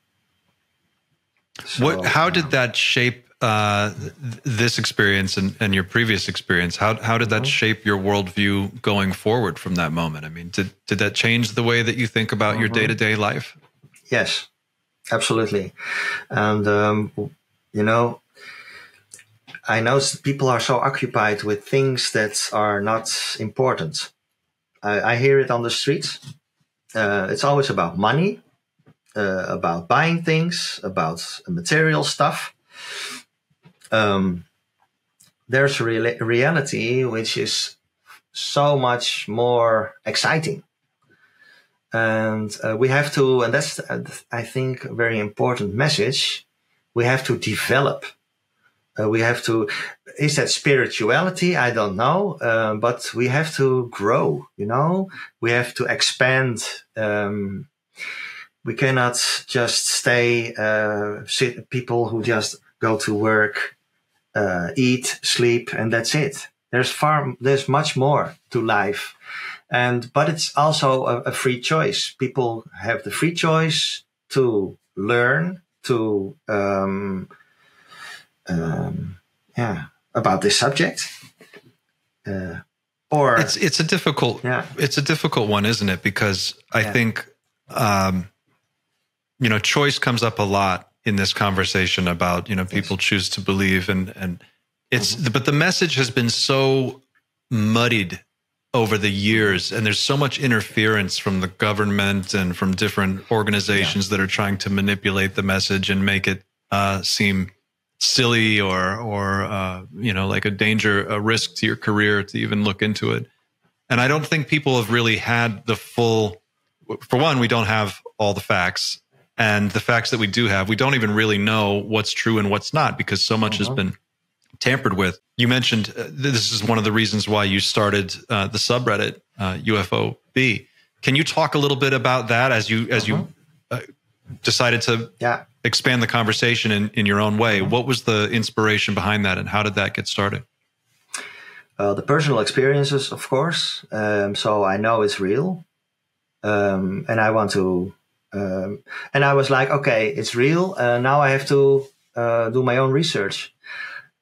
So, how did that shape this experience and your previous experience? How did that shape your worldview going forward from that moment? I mean, did that change the way that you think about your day-to-day life? Yes, absolutely. And, you know, I know people are so occupied with things that are not important. I hear it on the streets. It's always about money, about buying things, about material stuff. There's reality, which is so much more exciting. And we have to, and that's, I think, a very important message. We have to develop We have to, is that spirituality? I don't know. But we have to grow, you know, we have to expand. We cannot just stay, people who just go to work, eat, sleep, and that's it. There's much more to life. But it's also a free choice. People have the free choice to learn, to, about this subject. It's a difficult one, isn't it? Because I think, you know, choice comes up a lot in this conversation about, you know, people choose to believe and it's, but the message has been so muddied over the years, and there's so much interference from the government and from different organizations that are trying to manipulate the message and make it seem silly or you know, like a risk to your career to even look into it. And I don't think people have really had the full, for one, we don't have all the facts, and the facts that we do have, we don't even really know what's true and what's not, because so much has been tampered with. You mentioned this is one of the reasons why you started the subreddit UFOB. Can you talk a little bit about that as you decided to expand the conversation in your own way? What was the inspiration behind that, and how did that get started? The personal experiences, of course. So I know it's real, and I want to. And I was like, okay, it's real. Now I have to do my own research.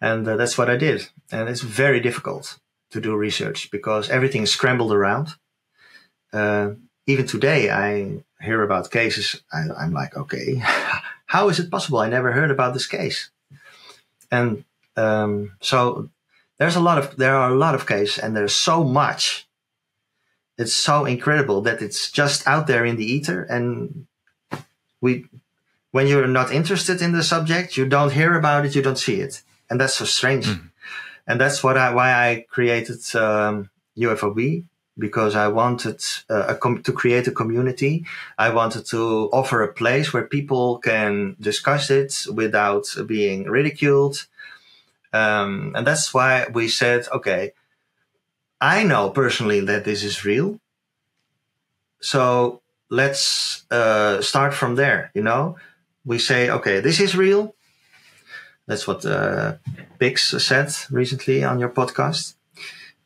And that's what I did. And it's very difficult to do research because everything is scrambled around. Even today, I hear about cases. I'm like, okay, how is it possible? I never heard about this case. And so there are a lot of cases, and there's so much. It's so incredible that it's just out there in the ether. And when you're not interested in the subject, you don't hear about it, you don't see it. And that's so strange. Mm-hmm. And that's why I created UFOB, because I wanted to create a community. I wanted to offer a place where people can discuss it without being ridiculed. And that's why we said, okay, I know personally that this is real. So let's start from there, you know. We say, okay, this is real. That's what Bix said recently on your podcast.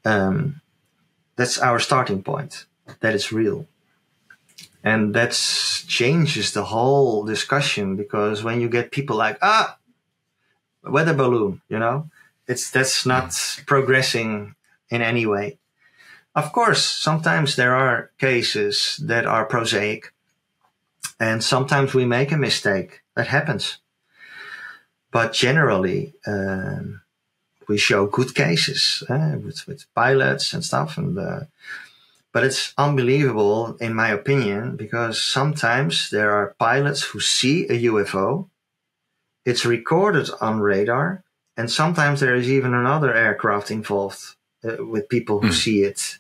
That's our starting point. That is real. And that changes the whole discussion, because when you get people like, weather balloon, you know, that's not progressing in any way. Of course, sometimes there are cases that are prosaic, and sometimes we make a mistake. That happens. But generally, we show good cases with pilots and stuff. But it's unbelievable, in my opinion, because sometimes there are pilots who see a UFO. It's recorded on radar. And sometimes there is even another aircraft involved with people who see it.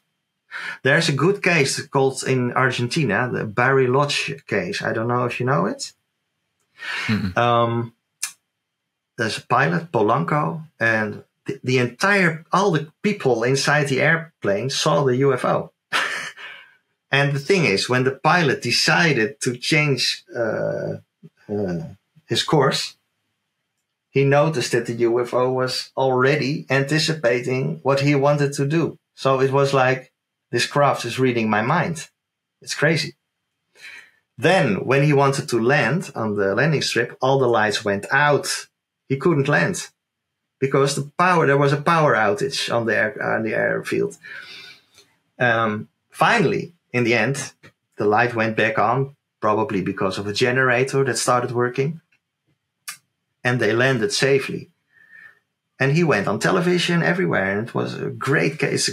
There's a good case called in Argentina, the Barry Lodge case. I don't know if you know it. There's a pilot, Polanco, and all the people inside the airplane saw the UFO. And the thing is, when the pilot decided to change his course, he noticed that the UFO was already anticipating what he wanted to do. So it was like, this craft is reading my mind. It's crazy. Then when he wanted to land on the landing strip, all the lights went out. He couldn't land because there was a power outage on the airfield. Finally, in the end, the light went back on, probably because of a generator that started working. And they landed safely. And he went on television everywhere. And it was a great case,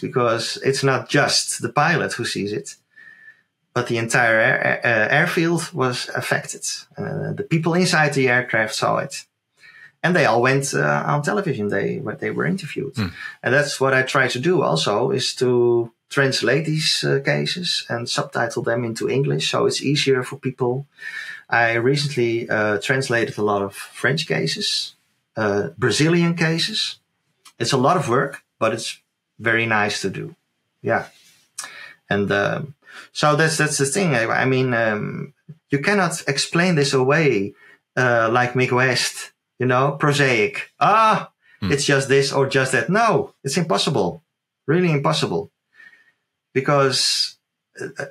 because it's not just the pilot who sees it, but the entire airfield was affected. The people inside the aircraft saw it. And they all went on television. They were interviewed. And that's what I try to do also, is to translate these cases and subtitle them into English, so it's easier for people. I recently translated a lot of French cases Brazilian cases. It's a lot of work, but it's very nice to do. Yeah. And so that's the thing. I mean, you cannot explain this away like Mick West, you know, prosaic. Ah, it's just this or just that. No, it's impossible. Really impossible. Because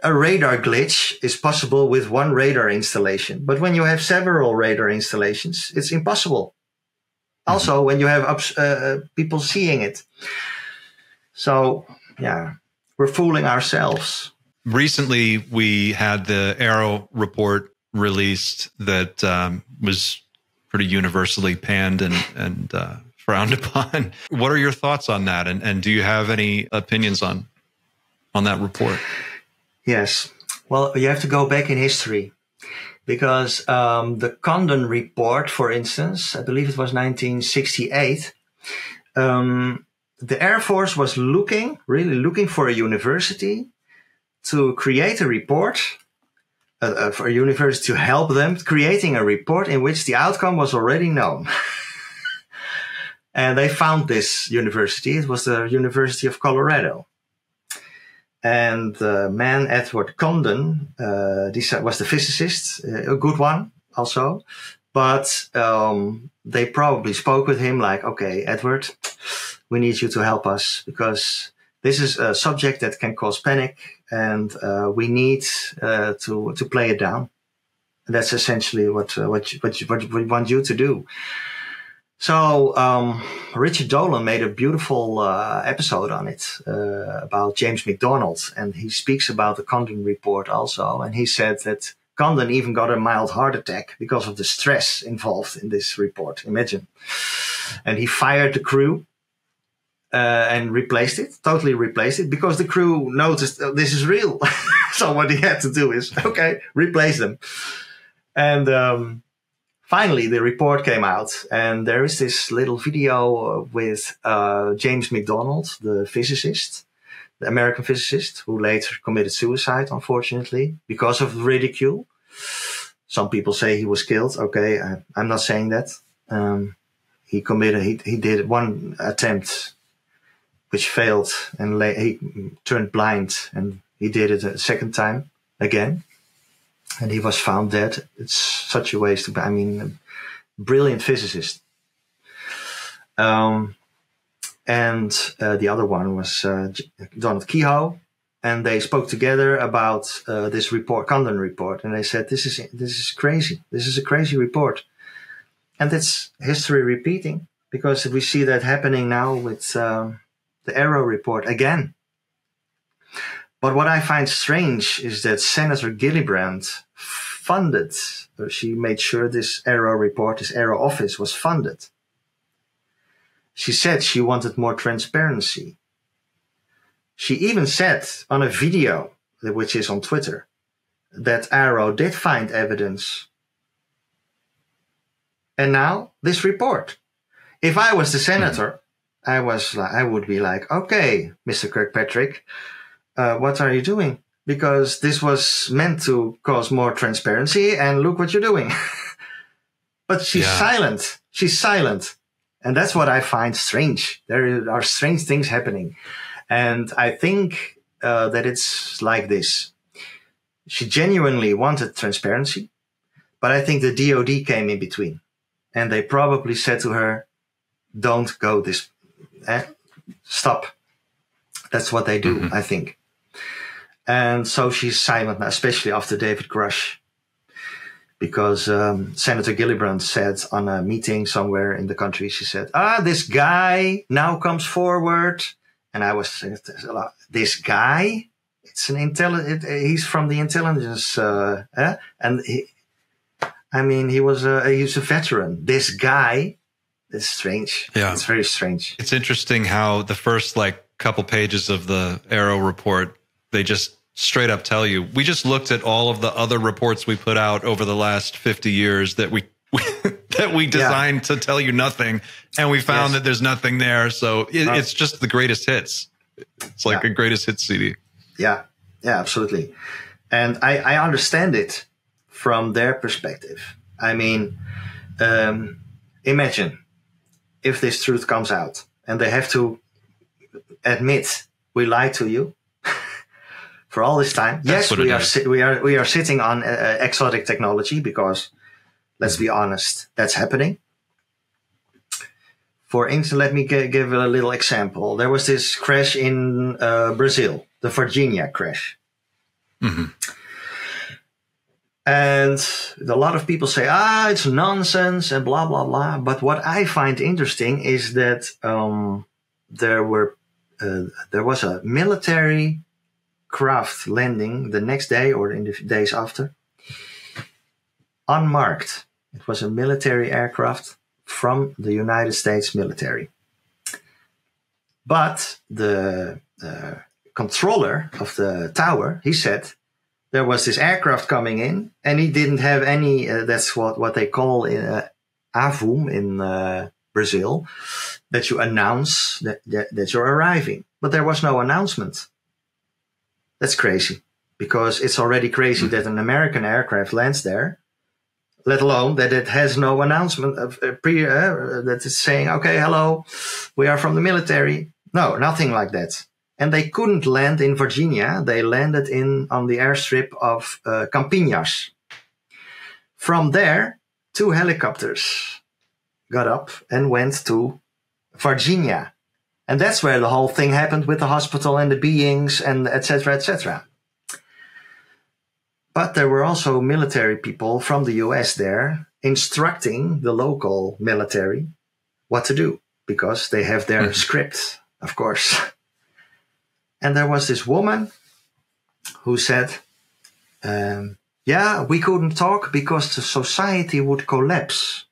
a radar glitch is possible with one radar installation. But when you have several radar installations, it's impossible. Also, when you have people seeing it. So, yeah, we're fooling ourselves. Recently, we had the Arrow report released that was pretty universally panned and frowned upon. What are your thoughts on that? And do you have any opinions on that report? Yes. Well, you have to go back in history because the Condon Report, for instance, I believe it was 1968, the Air Force was really looking for a university to create a report, for a university to help them, creating a report in which the outcome was already known. And they found this university. It was the University of Colorado. And the man, Edward Condon, was the physicist, a good one also. But they probably spoke with him like, okay, Edward, we need you to help us because this is a subject that can cause panic and we need to play it down. And that's essentially what we want you to do. So Richard Dolan made a beautiful episode on it about James McDonald, and he speaks about the Condon Report also, and he said that Condon even got a mild heart attack because of the stress involved in this report, imagine. And he fired the crew and replaced it, totally replaced it, because the crew noticed this is real. So what he had to do is, okay, replace them. And finally, the report came out, and there is this little video with James McDonald, the physicist, the American physicist, who later committed suicide, unfortunately, because of ridicule. Some people say he was killed. Okay, I'm not saying that. He did one attempt, which failed, and he turned blind, and he did it a second time again. And he was found dead. It's such a waste of, I mean, brilliant physicist. And the other one was Donald Kehoe. And they spoke together about this report, Condon Report. And they said, this is crazy. This is a crazy report. And it's history repeating because we see that happening now with the Arrow report again. But what I find strange is that Senator Gillibrand funded, she made sure this Arrow report, this Arrow office was funded. She said she wanted more transparency. She even said on a video, which is on Twitter, that Arrow did find evidence. And now this report. If I was the senator, I would be like, okay, Mr. Kirkpatrick, what are you doing? Because this was meant to cause more transparency, and look what you're doing. But she's silent. She's silent. And that's what I find strange. There are strange things happening. And I think that it's like this. She genuinely wanted transparency, but I think the DOD came in between. And they probably said to her, don't go this, stop. That's what they do, I think. And so she's silent now, especially after David Grush, because Senator Gillibrand said on a meeting somewhere in the country, she said, this guy now comes forward. And I was saying, this guy, it's an he's from the intelligence. And he's a veteran. This guy, it's strange. Yeah. It's very strange. It's interesting how the first couple pages of the Arrow report, they just straight up tell you, we just looked at all of the other reports we put out over the last 50 years that we designed to tell you nothing. And we found that there's nothing there. So it's just the greatest hits. It's like a greatest hits CD. Yeah. Yeah, absolutely. And I understand it from their perspective. I mean, imagine if this truth comes out. And they have to admit, we lied to you for all this time. That's yes, we are sitting on exotic technology because, let's be honest, that's happening. For instance, let me give a little example. There was this crash in Brazil, the Virginia crash. Mm-hmm. And a lot of people say, it's nonsense and blah, blah, blah. But what I find interesting is that there was a military craft landing the next day or in the days after, unmarked. It was a military aircraft from the United States military. But the controller of the tower, he said, there was this aircraft coming in, and he didn't have any, that's what they call in AVUM in Brazil, that you announce that you're arriving. But there was no announcement. That's crazy, because it's already crazy that an American aircraft lands there, let alone that it has no announcement of, that it's saying, okay, hello, we are from the military. No, nothing like that. And they couldn't land in Virginia. They landed on the airstrip of Campinas. From there, two helicopters got up and went to Virginia. And that's where the whole thing happened with the hospital and the beings and et cetera, et cetera. But there were also military people from the US there instructing the local military what to do, because they have their script, of course. And there was this woman who said, we couldn't talk because the society would collapse.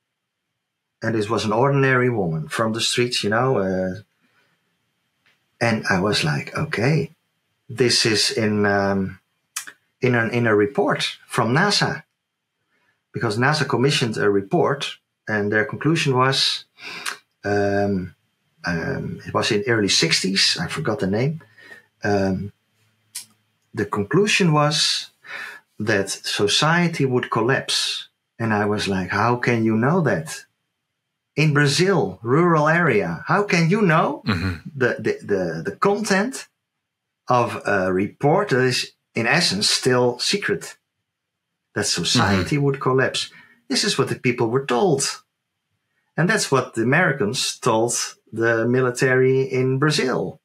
And this was an ordinary woman from the streets, you know. And I was like, okay, this is in a report from NASA. Because NASA commissioned a report, and their conclusion was, it was in early 60s, I forgot the name. The conclusion was that society would collapse. And I was like, how can you know that? In Brazil, rural area, how can you know the content of a report that is in essence still secret, that society would collapse? This is what the people were told. And that's what the Americans told the military in Brazil.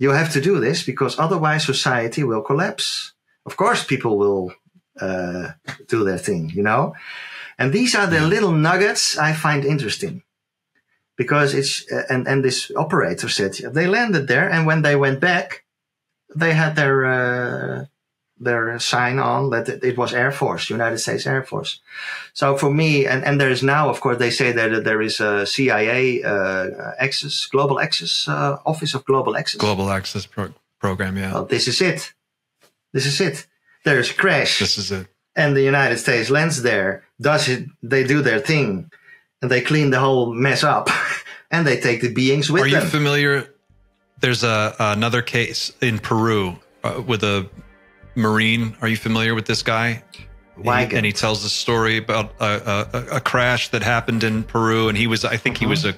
You have to do this because otherwise society will collapse. Of course, people will do their thing, you know. And these are the little nuggets I find interesting, because it's and this operator said they landed there, and when they went back, they had their sign on that it was Air Force, United States Air Force. So for me, and there is now, of course, they say that there is a CIA access, global access, office of global access. Global access program, yeah. Well, this is it. This is it. There is a crash. This is it. And the United States lands there. They do their thing. And they clean the whole mess up. And they take the beings with them. Are you familiar? There's another case in Peru with a Marine. Are you familiar with this guy? And he tells the story about a crash that happened in Peru, and he was, I think he was a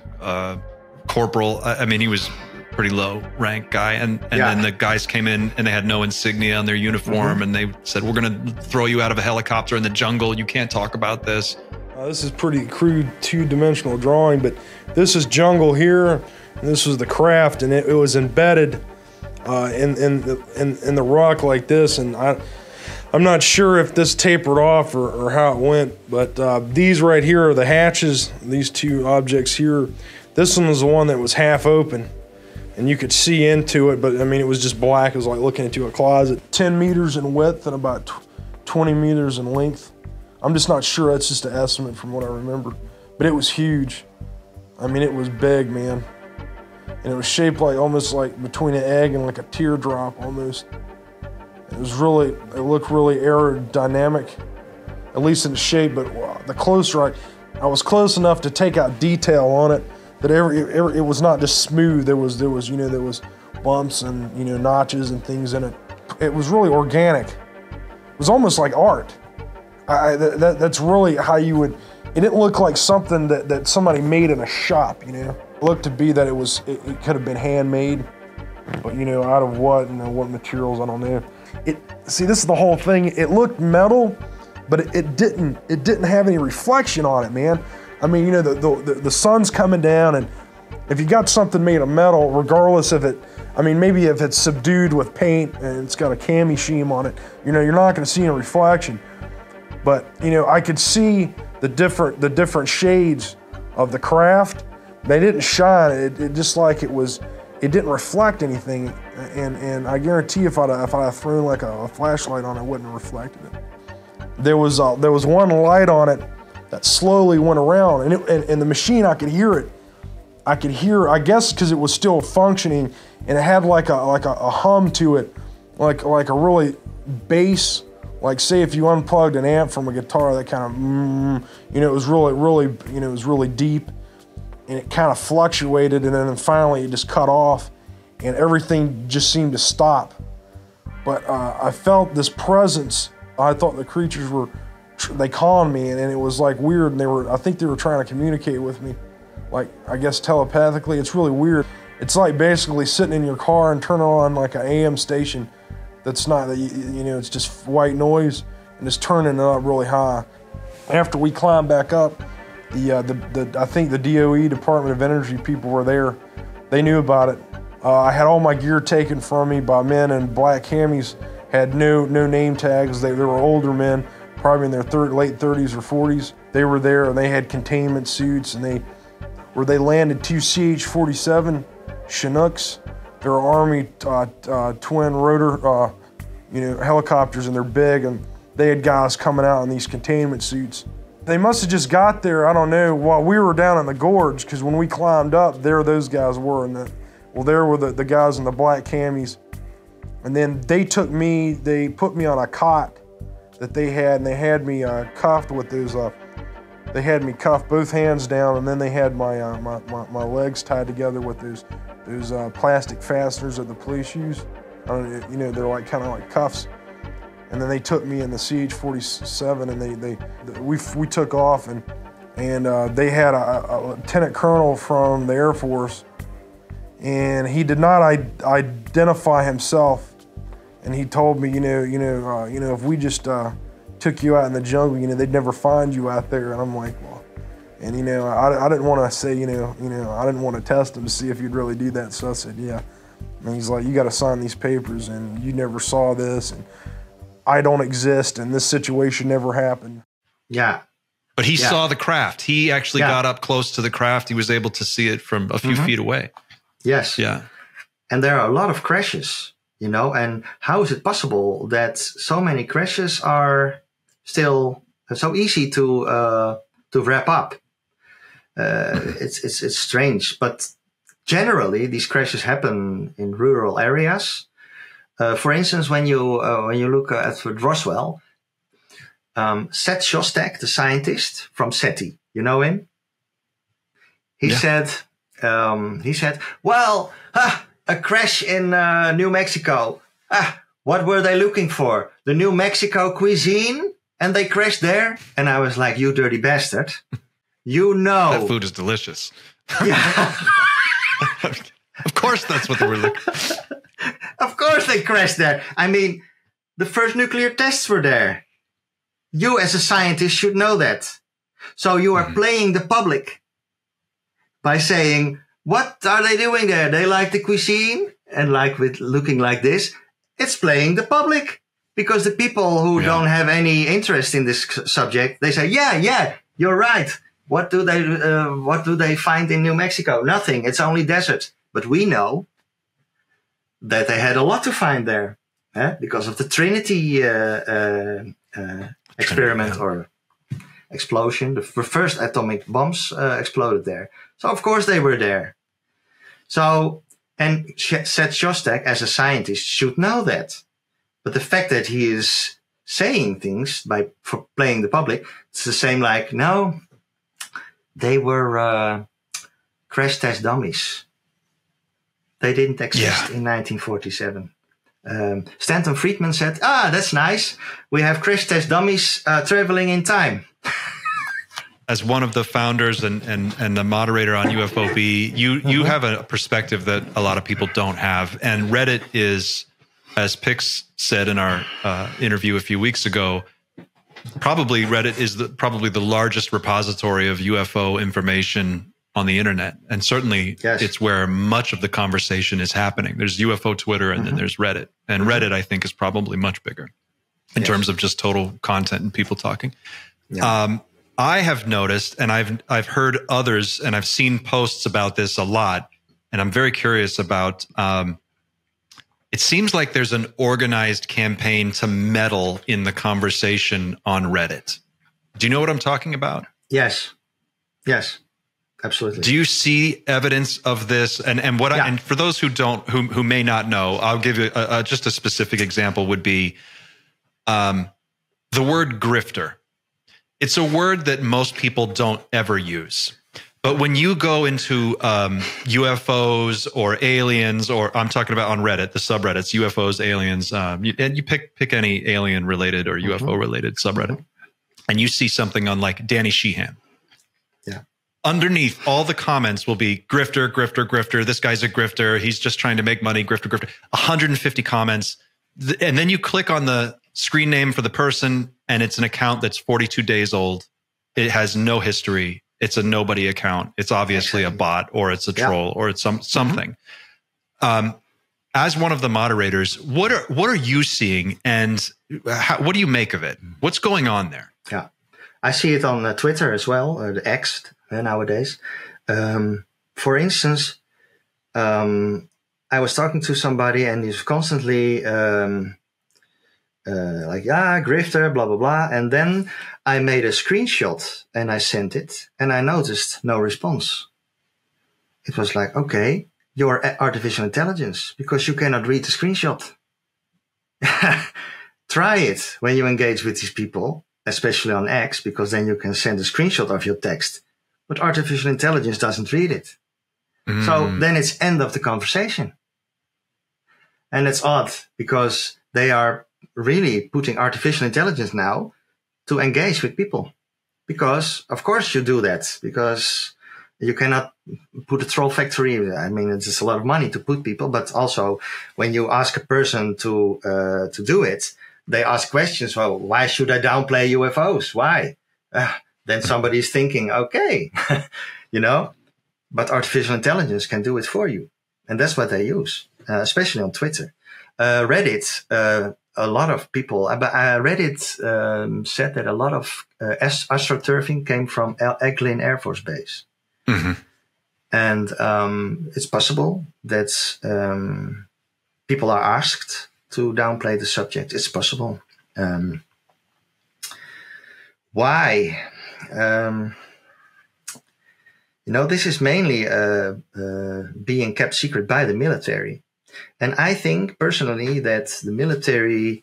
corporal. I mean, he was pretty low rank guy, and then the guys came in and they had no insignia on their uniform, and they said, we're going to throw you out of a helicopter in the jungle. You can't talk about this. This is pretty crude two-dimensional drawing, but this is jungle here, and this was the craft, and it was embedded in the rock like this, and I'm not sure if this tapered off or how it went, but these right here are the hatches. These two objects here, this one was the one that was half open, and you could see into it, but I mean it was just black. It was like looking into a closet. 10 meters in width and about 20 meters in length. I'm just not sure. That's just an estimate from what I remember, but it was huge. I mean, it was big, man. And it was shaped like almost like between an egg and like a teardrop almost. It was really, it looked really aerodynamic, at least in the shape, but the closer I was close enough to take out detail on it, that it was not just smooth. There was, you know, there was bumps and, you know, notches and things in it. It was really organic. It was almost like art. That's really how you would It didn't look like something that somebody made in a shop, you know? It looked to be that it could have been handmade, but you know, out of what and what materials, I don't know. See, this is the whole thing. It looked metal, but it didn't have any reflection on it, man. I mean, you know, the sun's coming down, and if you got something made of metal, regardless of it, I mean, maybe if it's subdued with paint and it's got a cami sheen on it, you know, you're not gonna see any reflection. But, you know, I could see the different shades of the craft. They didn't shine. It just like it didn't reflect anything. And I guarantee if I'd thrown like a flashlight on it, wouldn't have reflected it. There was one light on it that slowly went around, and the machine, I could hear, I guess because it was still functioning, and it had like a hum to it, like a really bass. Like say if you unplugged an amp from a guitar, that kind of, you know, it was really, you know, it was really deep, and it kind of fluctuated, and then finally it just cut off, and everything just seemed to stop. But I felt this presence. I thought the creatures they conned me, and it was like weird, and I think they were trying to communicate with me, like I guess telepathically. It's really weird. It's like basically sitting in your car and turning on like an AM station. That's not, you know, it's just white noise, and it's turning it up really high. After we climbed back up, I think the DOE, Department of Energy people were there. They knew about it. I had all my gear taken from me by men in black camis, had no name tags. They were older men, probably in their late 30s or 40s. They were there, and they had containment suits, and they landed two CH-47 Chinooks. They're Army twin rotor, you know, helicopters, and they're big, and they had guys coming out in these containment suits. They must have just got there, I don't know, while we were down in the gorge, because when we climbed up, there those guys were, there were the guys in the black camis. And then they put me on a cot that they had, and they had me cuffed with those, they had me cuffed, both hands down, and then they had my legs tied together with those plastic fasteners that the police use. I don't know, you know, they're like kind of like cuffs. And then they took me in the CH-47, and we took off, and they had a lieutenant colonel from the Air Force, and he did not identify himself, and he told me, you know, if we just took you out in the jungle, you know, they'd never find you out there. And I'm like, well. And you know, I didn't want to say, you know, I didn't want to test him to see if you'd really do that. So I said, yeah. And he's like, you got to sign these papers, and you never saw this, and I don't exist, and this situation never happened. Yeah. But he saw the craft. He actually got up close to the craft. He was able to see it from a few feet away. Yes. Yeah. And there are a lot of crashes, you know, and how is it possible that so many crashes are still so easy to wrap up? It's strange, but generally these crashes happen in rural areas. For instance, when you look at Roswell, Seth Shostak, the scientist from SETI, you know him. He said, "Well, a crash in New Mexico. What were they looking for? The New Mexico cuisine, and they crashed there." And I was like, "You dirty bastard." You know that food is delicious. Yeah. Of course that's what they were looking for. Of course they crashed there. I mean, the first nuclear tests were there. You as a scientist should know that. So you are playing the public by saying, what are they doing there? They like the cuisine, and like with looking like this, it's playing the public, because the people who don't have any interest in this subject, they say, yeah, you're right. What do they find in New Mexico? Nothing. It's only desert. But we know that they had a lot to find there, because of the Trinity experiment or explosion. The first atomic bombs exploded there. So of course they were there. So, and Seth Shostak as a scientist should know that. But the fact that he is saying things for playing the public, it's the same like, no, they were crash test dummies. They didn't exist in 1947. Stanton Friedman said, that's nice. We have crash test dummies traveling in time. as one of the founders and the moderator on UFOB, you have a perspective that a lot of people don't have. And Reddit is, as Pix said in our interview a few weeks ago, probably Reddit is probably the largest repository of UFO information on the internet. And certainly it's where much of the conversation is happening. There's UFO Twitter and then there's Reddit. And Reddit, I think, is probably much bigger in terms of just total content and people talking. Yeah. I have noticed, and I've heard others, and I've seen posts about this a lot, and I'm very curious about, it seems like there's an organized campaign to meddle in the conversation on Reddit. Do you know what I'm talking about? Yes. Yes, absolutely. Do you see evidence of this? And what? Yeah. And for those who don't, who may not know, I'll give you just a specific example would be the word grifter. It's a word that most people don't ever use. But when you go into UFOs or aliens, or I'm talking about on Reddit, the subreddits, UFOs, aliens, and you pick any alien-related or UFO-related subreddit, and you see something on like Danny Sheehan. Yeah. Underneath, all the comments will be grifter, grifter, grifter. This guy's a grifter. He's just trying to make money, grifter, grifter. 150 comments. And then you click on the screen name for the person, and it's an account that's 42 days old. It has no history. It's a nobody account. It's obviously a bot, or it's a troll, or it's something. As one of the moderators, what are you seeing, and what do you make of it? What's going on there? Yeah, I see it on Twitter as well, the X nowadays. For instance, I was talking to somebody, and he's constantly. Like, grifter, blah, blah, blah. And then I made a screenshot and I sent it, and I noticed no response. It was like, okay, you're artificial intelligence, because you cannot read the screenshot. Try it when you engage with these people, especially on X, because then you can send a screenshot of your text. But artificial intelligence doesn't read it. Mm. So then it's end of the conversation. And it's odd, because they are really putting artificial intelligence now to engage with people, because of course you do that, because you cannot put a troll factory. I mean, it's just a lot of money to put people, but also when you ask a person to do it, they ask questions. Well, why should I downplay UFOs? Why? Then somebody's thinking, okay, you know, but artificial intelligence can do it for you. And that's what they use, especially on Twitter. Reddit, a lot of people, but Reddit said that a lot of astroturfing came from Eglin Air Force Base. Mm-hmm. And it's possible that people are asked to downplay the subject. It's possible. Why? You know, this is mainly being kept secret by the military. And I think personally that the military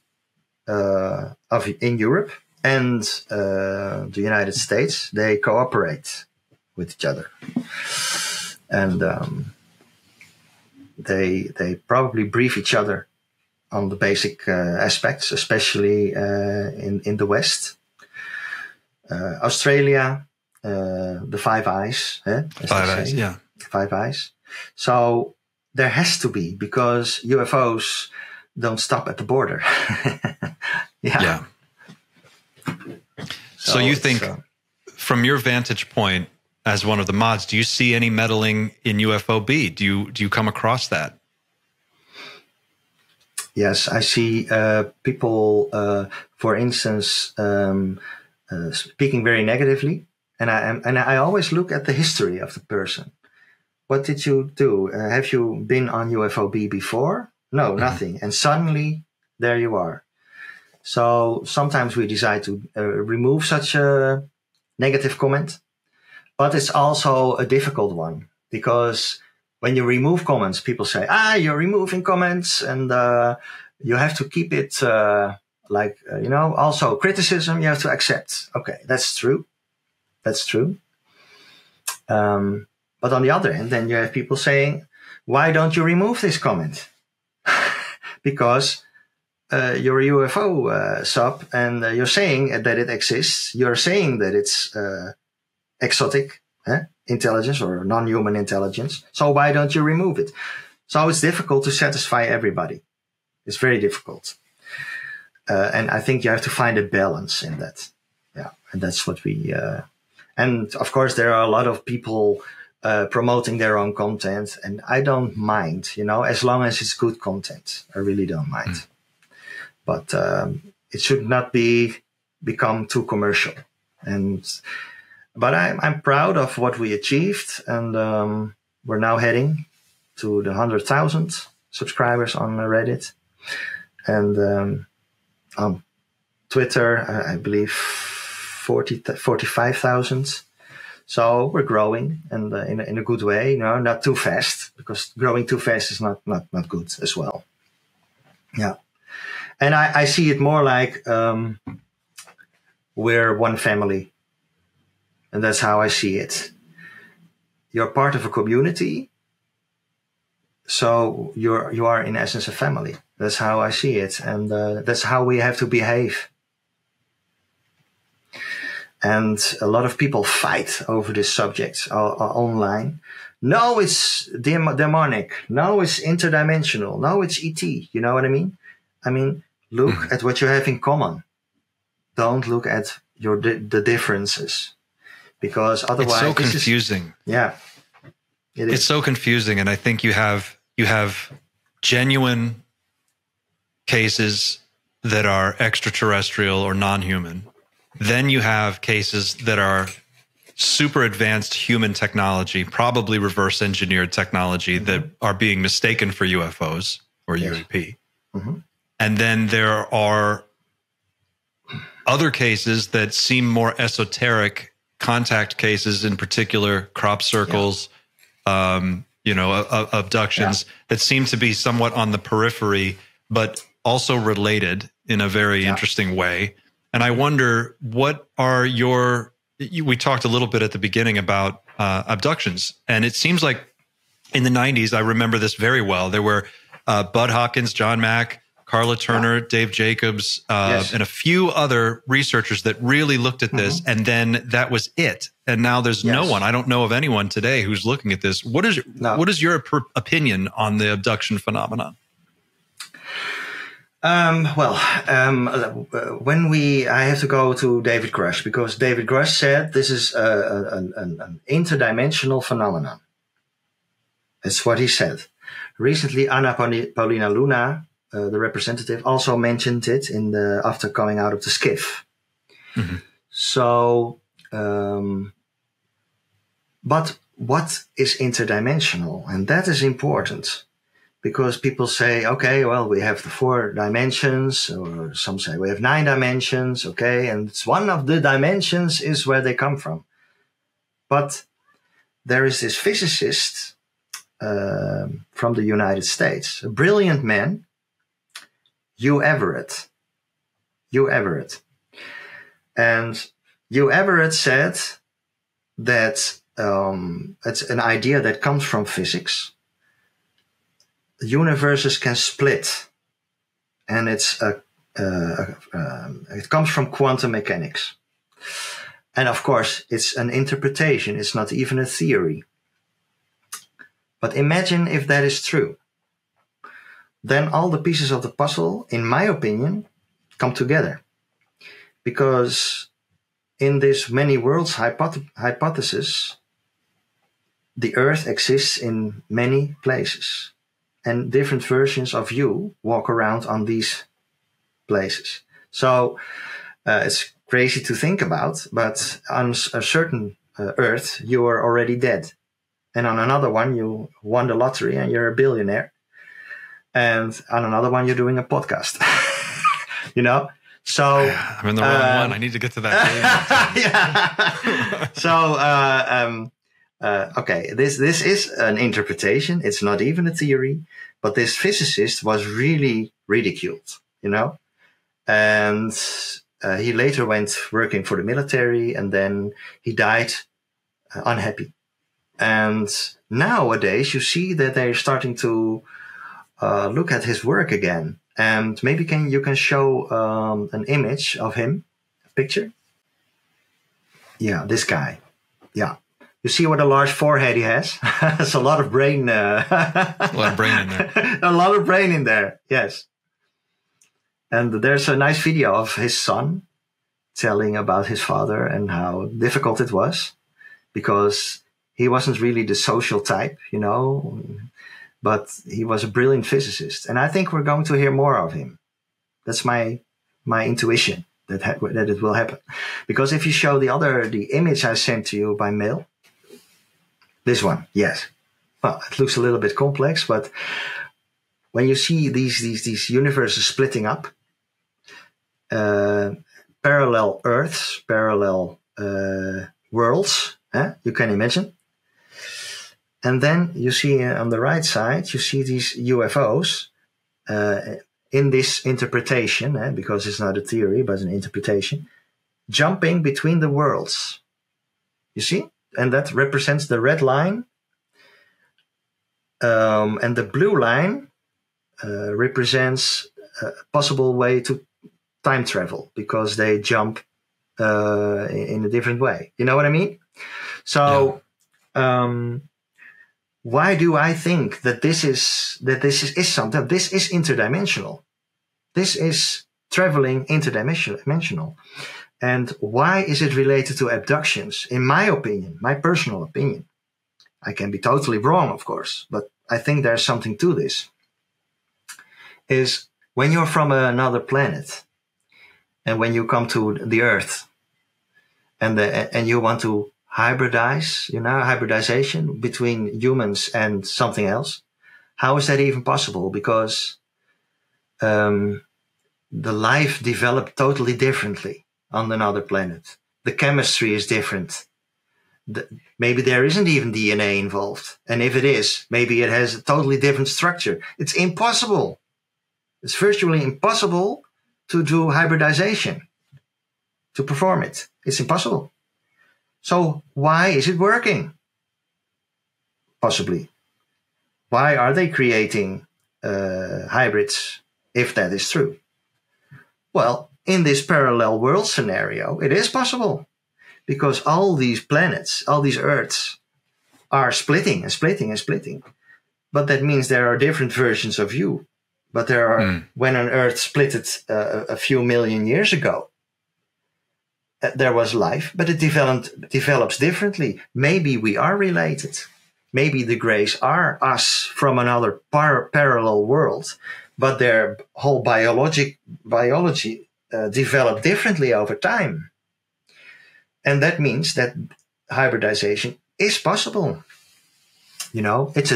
in Europe and the United States, they cooperate with each other, and they probably brief each other on the basic aspects, especially in the West, Australia, the Five Eyes, Five Eyes. So. There has to be, because UFOs don't stop at the border. So you think, from your vantage point as one of the mods, do you see any meddling in UFOB? Do you come across that? Yes, I see people, for instance, speaking very negatively, and I always look at the history of the person. What did you do? Have you been on UFOB before? No, nothing. And suddenly, there you are. So sometimes we decide to remove such a negative comment, but it's also a difficult one, because when you remove comments, people say, you're removing comments, and you have to keep it also criticism you have to accept. Okay, that's true. That's true. But on the other hand, then you have people saying, why don't you remove this comment? Because you're a UFO sub, and you're saying that it exists. You're saying that it's exotic intelligence or non-human intelligence. So why don't you remove it? So it's difficult to satisfy everybody. It's very difficult. And I think you have to find a balance in that. Yeah. And that's what we, and of course there are a lot of people, promoting their own content, and I don't mind, you know, as long as it's good content, I really don't mind. Mm. But, it should not become too commercial. And, but I'm proud of what we achieved, and, we're now heading to the 100,000 subscribers on Reddit. And, on Twitter, I believe 45,000. So we're growing, and in a good way, you know, not too fast, because growing too fast is not good as well. Yeah. And I see it more like, we're one family. And that's how I see it. You're part of a community. So you are in essence a family. That's how I see it. And that's how we have to behave. And a lot of people fight over this subject online. No, it's demonic. No, it's interdimensional. No, it's ET. You know what I mean? I mean, look at what you have in common. Don't look at the differences, because otherwise it's so confusing. Yeah. It is. It's so confusing. And I think you have genuine cases that are extraterrestrial or non-human. Then you have cases that are super advanced human technology, probably reverse engineered technology, that are being mistaken for UFOs or UAP. Mm-hmm. And then there are other cases that seem more esoteric, contact cases in particular, crop circles, you know, abductions that seem to be somewhat on the periphery, but also related in a very interesting way. And I wonder, what are your, we talked a little bit at the beginning about abductions, and it seems like in the 90s, I remember this very well. There were Bud Hopkins, John Mack, Carla Turner, Dave Jacobs, and a few other researchers that really looked at this, and then that was it. And now there's no one. I don't know of anyone today who's looking at this. What is, what is your opinion on the abduction phenomenon? I have to go to David Grush, because David Grush said this is an interdimensional phenomenon. That's what he said. Recently, Ana Paulina Luna, the representative, also mentioned it in the, after coming out of the skiff. Mm-hmm. So, but what is interdimensional? And that is important. Because people say, okay, well, we have the 4 dimensions, or some say we have 9 dimensions, okay, and it's one of the dimensions is where they come from. But there is this physicist from the United States, a brilliant man, Hugh Everett. And Hugh Everett said that it's an idea that comes from physics. Universes can split, and it's it comes from quantum mechanics. And of course, it's an interpretation. It's not even a theory. But imagine if that is true. Then all the pieces of the puzzle, in my opinion, come together. Because in this many worlds hypothesis, the Earth exists in many places. And different versions of you walk around on these places. So it's crazy to think about, but on a certain Earth, you are already dead. And on another one, you won the lottery and you're a billionaire. And on another one, you're doing a podcast, you know? So I'm in the wrong one. I need to get to that game. Yeah. So, okay, this is an interpretation. It's not even a theory, but this physicist was really ridiculed, you know, and he later went working for the military, and then he died unhappy. And nowadays you see that they're starting to look at his work again, and maybe you can show an image of him, a picture. Yeah, this guy. Yeah. You see what a large forehead he has? It's a lot of brain. A lot of brain in there. A lot of brain in there, yes. And there's a nice video of his son telling about his father and how difficult it was because he wasn't really the social type, you know, but he was a brilliant physicist. And I think we're going to hear more of him. That's my intuition that it will happen. Because if you show the image I sent to you by mail, this one, yes. Well, it looks a little bit complex, but when you see these universes splitting up, parallel Earths, parallel worlds, you can imagine. And then you see on the right side, you see these UFOs in this interpretation, because it's not a theory, but an interpretation, jumping between the worlds. You see? And that represents the red line. And the blue line represents a possible way to time travel because they jump in a different way. You know what I mean? So yeah. Why do I think that this is something? This is interdimensional. This is traveling interdimensional. And why is it related to abductions? In my opinion, my personal opinion, I can be totally wrong, of course, but I think there's something to this, is when you're from another planet and when you come to the Earth and you want to hybridize, you know, hybridization between humans and something else, how is that even possible? Because the life developed totally differently on another planet. The chemistry is different. Maybe there isn't even DNA involved. And if it is, maybe it has a totally different structure. It's impossible. It's virtually impossible to do hybridization, to perform it. It's impossible. So why is it working? Possibly. Why are they creating hybrids if that is true? Well, in this parallel world scenario, it is possible because all these planets, all these Earths are splitting and splitting and splitting. But that means there are different versions of you. But there are, when an Earth splitted a few million years ago, there was life, but it develops differently. Maybe we are related. Maybe the Greys are us from another parallel world, but their whole biology developed differently over time. And that means that hybridization is possible. You know, it's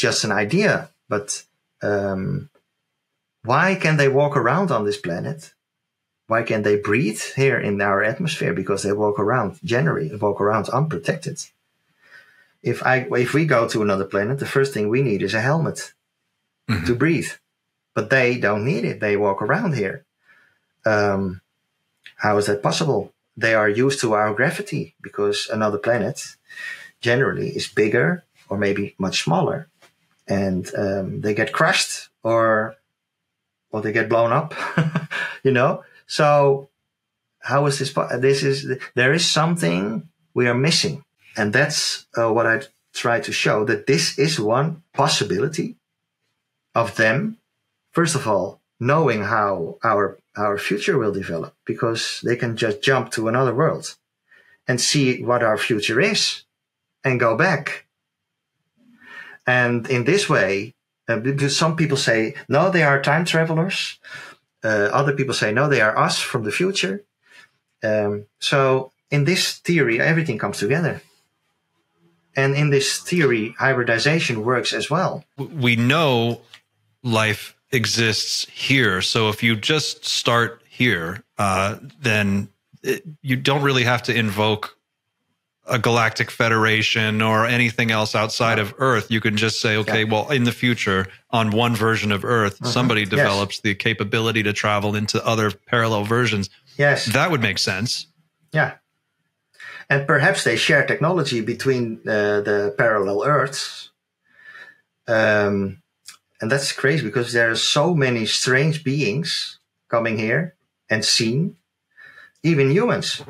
just an idea, but why can they walk around on this planet? Why can they breathe here in our atmosphere? Because they walk around unprotected. If we go to another planet, the first thing we need is a helmet to breathe. But they don't need it. They walk around here. How is that possible? They are used to our gravity because another planet generally is bigger or maybe much smaller. And they get crushed or they get blown up, you know? So how is this? There is something we are missing. And that's what I try to show, that this is one possibility of them, first of all, knowing how our future will develop, because they can just jump to another world and see what our future is and go back. And in this way, some people say, no, they are time travelers. Other people say, no, they are us from the future. So in this theory, everything comes together. And in this theory, hybridization works as well. We know life exists here. So if you just start here, then you don't really have to invoke a galactic federation or anything else outside of Earth. You can just say, okay, well, in the future, on one version of Earth, somebody develops the capability to travel into other parallel versions. Yes. That would make sense. Yeah. And perhaps they share technology between the parallel Earths. And that's crazy because there are so many strange beings coming here and seen, even humans.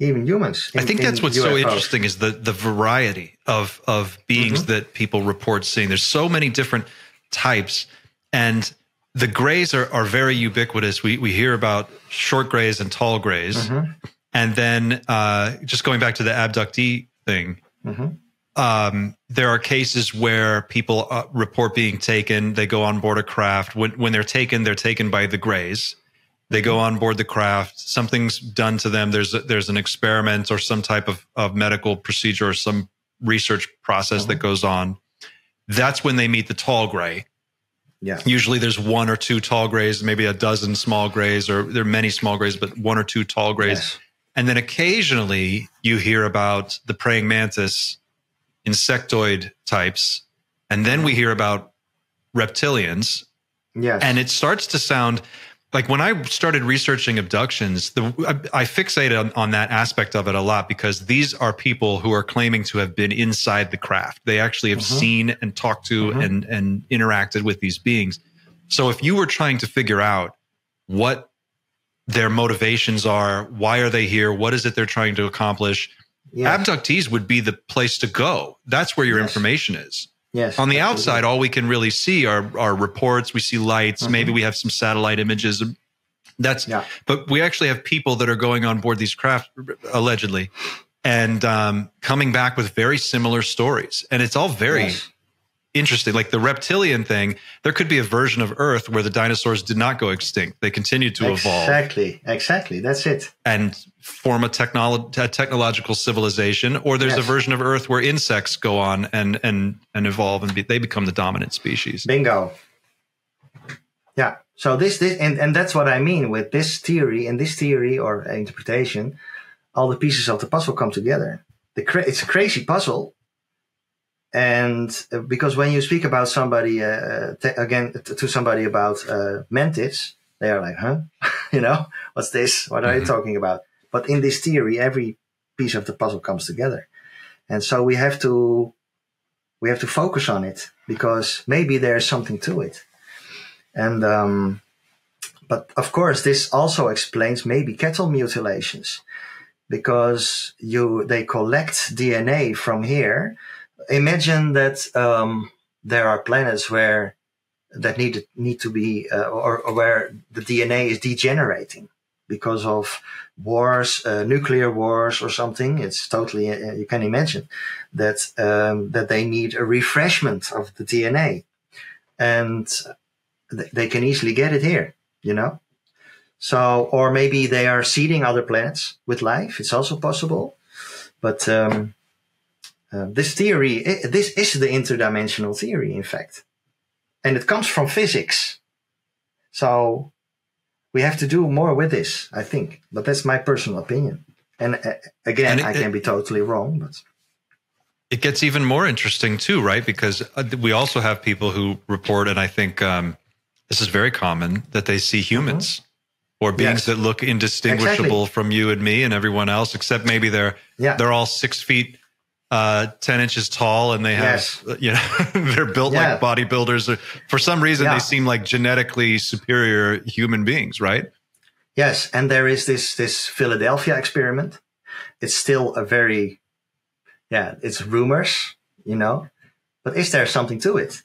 even humans. I think that's what's so interesting is the variety of beings that people report seeing. There's so many different types, and the grays are very ubiquitous. We hear about short grays and tall grays. And then just going back to the abductee thing, there are cases where people report being taken. They go on board a craft. When they're taken by the grays. They go on board the craft. Something's done to them. There's an experiment or some type of medical procedure or some research process that goes on. That's when they meet the tall gray. Yeah. Usually there's one or two tall grays, maybe a dozen small grays, or there are many small grays, but one or two tall grays. Yes. And then occasionally you hear about the praying mantis, insectoid types, and then we hear about reptilians. Yes. And it starts to sound like, when I started researching abductions, I fixated on that aspect of it a lot, because these are people who are claiming to have been inside the craft. They actually have seen and talked to and interacted with these beings. So if you were trying to figure out what their motivations are, why are they here, what is it they're trying to accomplish, abductees would be the place to go. That's where your information is. Yes, on the outside, all we can really see are reports. We see lights. Maybe we have some satellite images. That's, but we actually have people that are going on board these craft, allegedly, and coming back with very similar stories. And it's all very interesting. Like the reptilian thing, there could be a version of Earth where the dinosaurs did not go extinct. They continued to evolve. Exactly. That's it. And form a technological civilization, or there's a version of Earth where insects go on and evolve, and they become the dominant species. Bingo. Yeah. So this, and that's what I mean with this theory, and this theory or interpretation, all the pieces of the puzzle come together. It's a crazy puzzle. And because when you speak about somebody, to somebody about mantis, they are like, huh? You know, what's this? What are you talking about? But in this theory, every piece of the puzzle comes together, and so we have to focus on it, because maybe there's something to it. And but of course, this also explains maybe cattle mutilations, because they collect DNA from here. Imagine that there are planets where that need to be, or where the DNA is degenerating. Because of wars, nuclear wars or something. It's totally, you can imagine that, that they need a refreshment of the DNA, and they can easily get it here, you know? So, or maybe they are seeding other planets with life. It's also possible. But this theory, this is the interdimensional theory, in fact. And it comes from physics. So we have to do more with this, I think, but that's my personal opinion. And again, I can be totally wrong. But it gets even more interesting too, right? Because we also have people who report, and I think this is very common, that they see humans or beings that look indistinguishable from you and me and everyone else, except maybe they're all 6 feet 10 inches tall, and they have, you know, they're built like bodybuilders. Or for some reason, they seem like genetically superior human beings, right? Yes, and there is this Philadelphia experiment. It's still a very, it's rumors, you know, but is there something to it?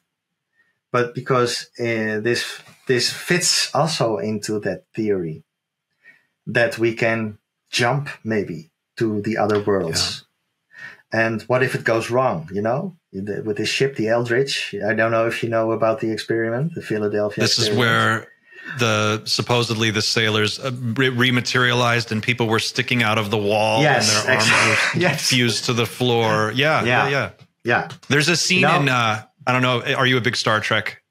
But because this fits also into that theory that we can jump maybe to the other worlds. Yeah. And what if it goes wrong, you know, with this ship, the Eldridge? I don't know if you know about the experiment, the Philadelphia experiment. This is where supposedly the sailors rematerialized, and people were sticking out of the wall, and their arms were fused to the floor. Yeah. There's a scene in, I don't know, are you a big Star Trek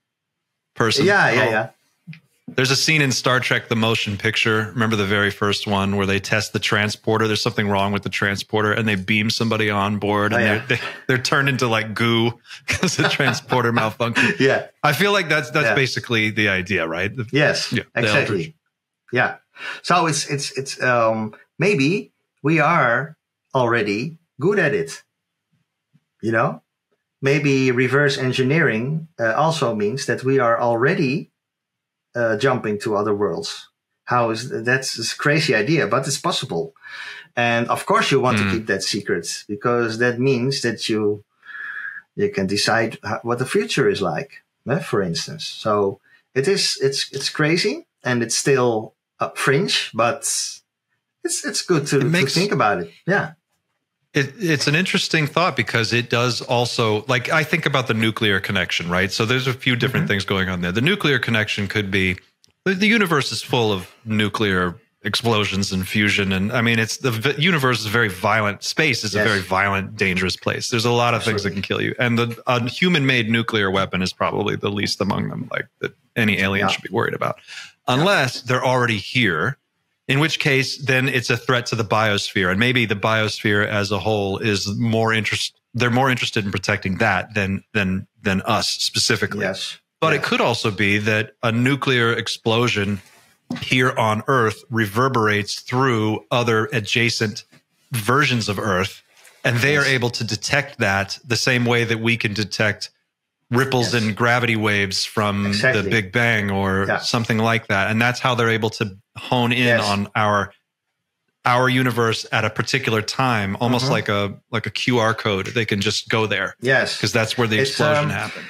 person? Yeah. There's a scene in Star Trek, the motion picture. Remember the very first one where they test the transporter? There's something wrong with the transporter, and they beam somebody on board, and they're turned into like goo because the transporter malfunctioned. Yeah. I feel like that's basically the idea, right? Yes, exactly. Yeah. So it's maybe we are already good at it, you know? Maybe reverse engineering also means that we are already jumping to other worlds. How is that's a crazy idea, but it's possible. And of course you want to keep that secret, because that means that you can decide what the future is like, for instance. So it is, it's crazy, and it's still fringe, but it's good to think about it. Yeah. It's an interesting thought, because it does also, like, I think about the nuclear connection, right? So there's a few different things going on there. The nuclear connection could be, the universe is full of nuclear explosions and fusion. And I mean, the universe is a very violent space. It's a very violent, dangerous place. There's a lot of things that can kill you. And a human-made nuclear weapon is probably the least among them, like, that any alien should be worried about. Unless they're already here, in which case then it's a threat to the biosphere. And maybe the biosphere as a whole is more they're more interested in protecting that than us specifically. Yes. But it could also be that a nuclear explosion here on Earth reverberates through other adjacent versions of Earth, and they are able to detect that the same way that we can detect ripples and gravity waves from the Big Bang or something like that. And that's how they're able to hone in on our universe at a particular time, almost like a QR code. They can just go there. Yes. Because that's where the explosion happened.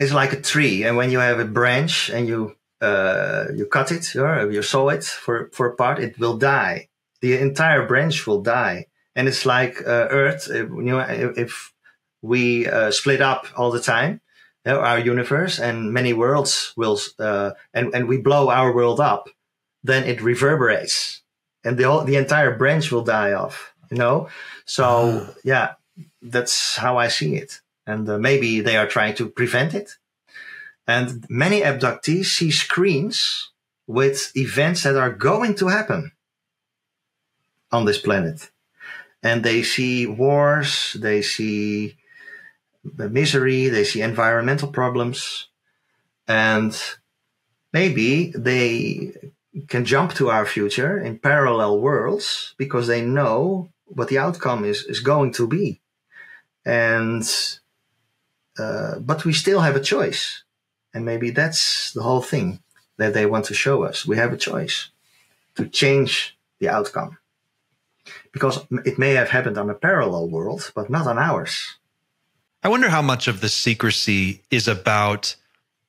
It's like a tree, and when you have a branch and you cut it or you saw it for a part, it will die. The entire branch will die, and it's like Earth. If we split up all the time, our universe, and many worlds will, and we blow our world up, then it reverberates, and the entire branch will die off. So yeah, that's how I see it. And maybe they are trying to prevent it. And many abductees see screens with events that are going to happen on this planet. And they see wars, they see misery, they see environmental problems. And maybe they can jump to our future in parallel worlds, because they know what the outcome is going to be. And... but we still have a choice, and maybe that's the whole thing that they want to show us. We have a choice to change the outcome, because it may have happened on a parallel world, but not on ours. I wonder how much of the secrecy is about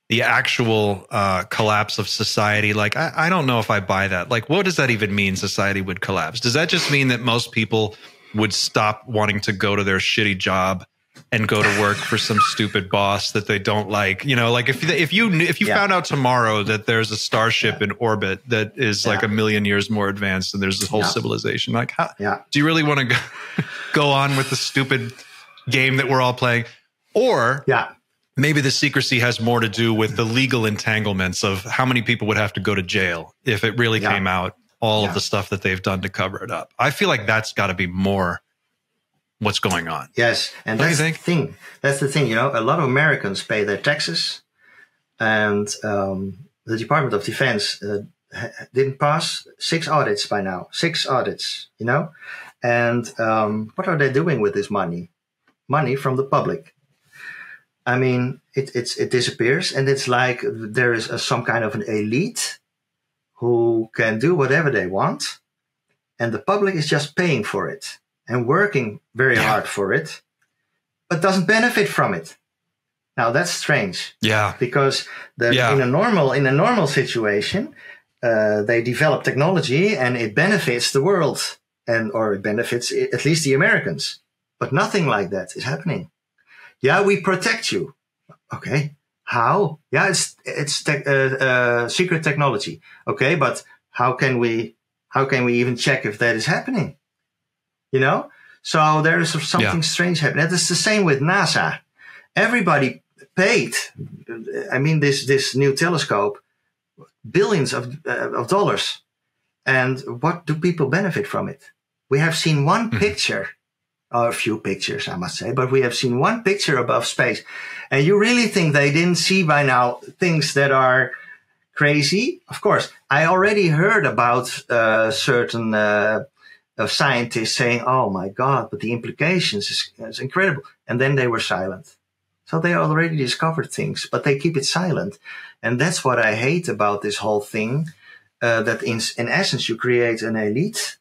the actual collapse of society. Like, I don't know if I buy that. Like, what does that even mean, society would collapse? Does that just mean that most people would stop wanting to go to their shitty job and go to work for some stupid boss that they don't like? You know, like if you found out tomorrow that there's a starship in orbit that is like a million years more advanced and there's this whole civilization, like, how, do you really want to go on with the stupid game that we're all playing? Or maybe the secrecy has more to do with the legal entanglements of how many people would have to go to jail if it really came out, all of the stuff that they've done to cover it up. I feel like that's got to be more what's going on. Yes, and that's the thing. That's the thing, you know, a lot of Americans pay their taxes, and the Department of Defense didn't pass 6 audits by now, 6 audits, you know? And what are they doing with this money? Money from the public. I mean, it disappears, and it's like there is some kind of an elite who can do whatever they want, and the public is just paying for it and working very hard for it, but doesn't benefit from it. Now that's strange. Yeah. Because in a normal situation, they develop technology and it benefits the world, and or it benefits at least the Americans. But nothing like that is happening. Yeah, we protect you. Okay, how? Yeah, it's secret technology. Okay, but how can we even check if that is happening? You know, so there is something strange happening. It's the same with NASA. Everybody paid. I mean, this new telescope, billions of dollars, and what do people benefit from it? We have seen one picture, or a few pictures, I must say, but we have seen one picture above space, and you really think they didn't see by now things that are crazy? Of course, I already heard about certain. Of scientists saying, oh my God, but the implications is incredible. And then they were silent. So they already discovered things, but they keep it silent. And that's what I hate about this whole thing. that in essence you create an elite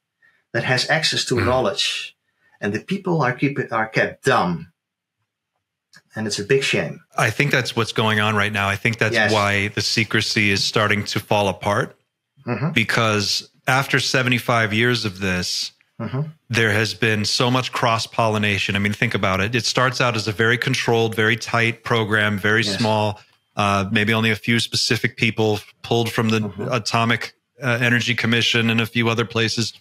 that has access to knowledge, and the people are kept dumb. And it's a big shame. I think that's what's going on right now. I think that's why the secrecy is starting to fall apart, because after 75 years of this, there has been so much cross-pollination. I mean, think about it. It starts out as a very controlled, very tight program, very small, maybe only a few specific people pulled from the Atomic Energy Commission and a few other places.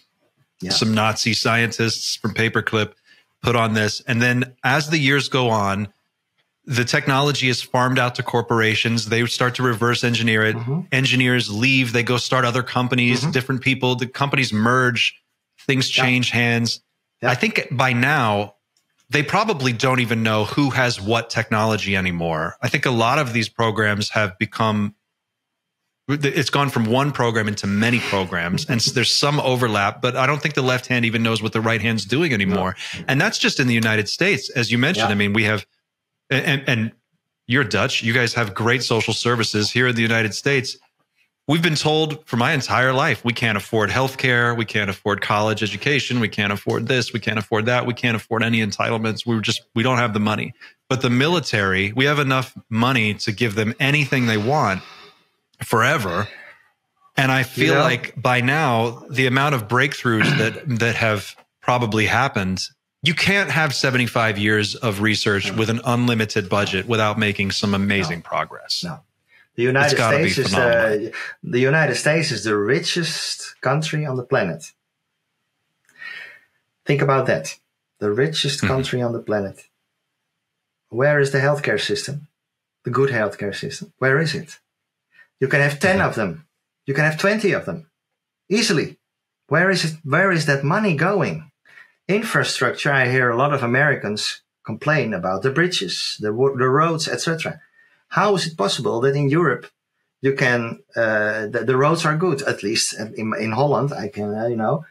Yeah. Some Nazi scientists from Paperclip put on this. And then as the years go on, the technology is farmed out to corporations. They start to reverse engineer it. Engineers leave. They go start other companies, different people. The companies merge. Things change hands. I think by now, they probably don't even know who has what technology anymore. I think a lot of these programs have become... It's gone from one program into many programs, and there's some overlap, but I don't think the left hand even knows what the right hand's doing anymore. No. And that's just in the United States. As you mentioned, I mean, we have, and you're Dutch, you guys have great social services here in the United States. We've been told for my entire life, we can't afford healthcare, we can't afford college education, we can't afford this, we can't afford that, we can't afford any entitlements. We don't have the money. But the military, we have enough money to give them anything they want forever. And I feel like by now, the amount of breakthroughs that have probably happened, you can't have 75 years of research with an unlimited budget without making some amazing progress. No. The United States is the richest country on the planet. Think about that. The richest country on the planet. Where is the healthcare system? The good healthcare system. Where is it? You can have 10 of them. You can have 20 of them. Easily. Where is it? Where is that money going? Infrastructure, I hear a lot of Americans complain about the bridges, the roads, etc. How is it possible that in Europe you can, the roads are good, at least in Holland, I can, you know.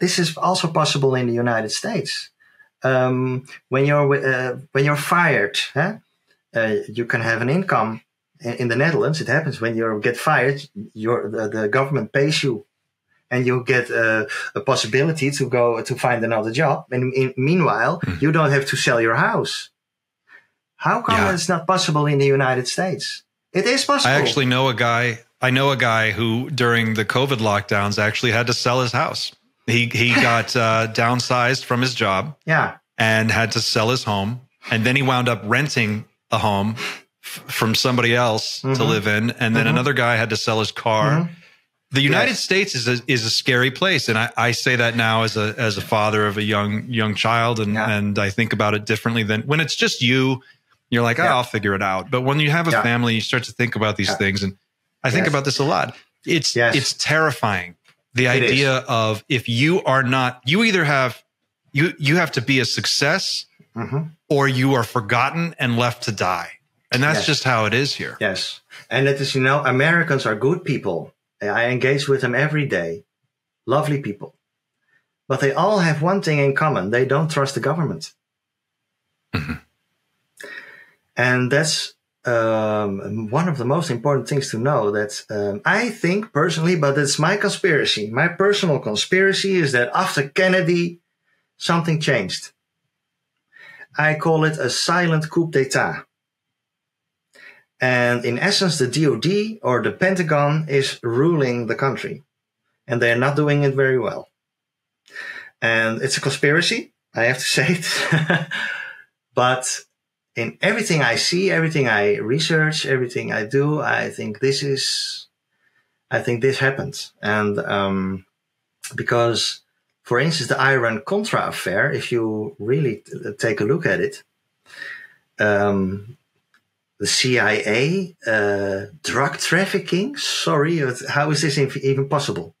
This is also possible in the United States. When you're fired, you can have an income. In the Netherlands, it happens when you get fired, the government pays you, and you get a possibility to go to find another job. And meanwhile, you don't have to sell your house. How come it's not possible in the United States? It is possible. I actually know a guy. I know a guy who, during the COVID lockdowns, actually had to sell his house. He got downsized from his job. Yeah, and had to sell his home, and then he wound up renting a home from somebody else to live in, and then another guy had to sell his car. The United States is a scary place, and I say that now as a father of a young child, and and I think about it differently than when it's just you're like, oh, I'll figure it out. But when you have a family, you start to think about these things, and I think about this a lot. It's terrifying, the idea of if you are not, you either have you have to be a success. Or you are forgotten and left to die. And that's just how it is here. Yes. And it is, you know, Americans are good people. I engage with them every day. Lovely people. But they all have one thing in common. They don't trust the government. And that's one of the most important things to know, that I think personally, but it's my conspiracy. My personal conspiracy is that after Kennedy, something changed. I call it a silent coup d'etat. And in essence, the DOD or the Pentagon is ruling the country. And they're not doing it very well. And it's a conspiracy, I have to say it. But in everything I see, everything I research, everything I do, I think this happened. And because... For instance, the Iran-Contra affair, if you really take a look at it, the CIA, drug trafficking, sorry, how is this even possible?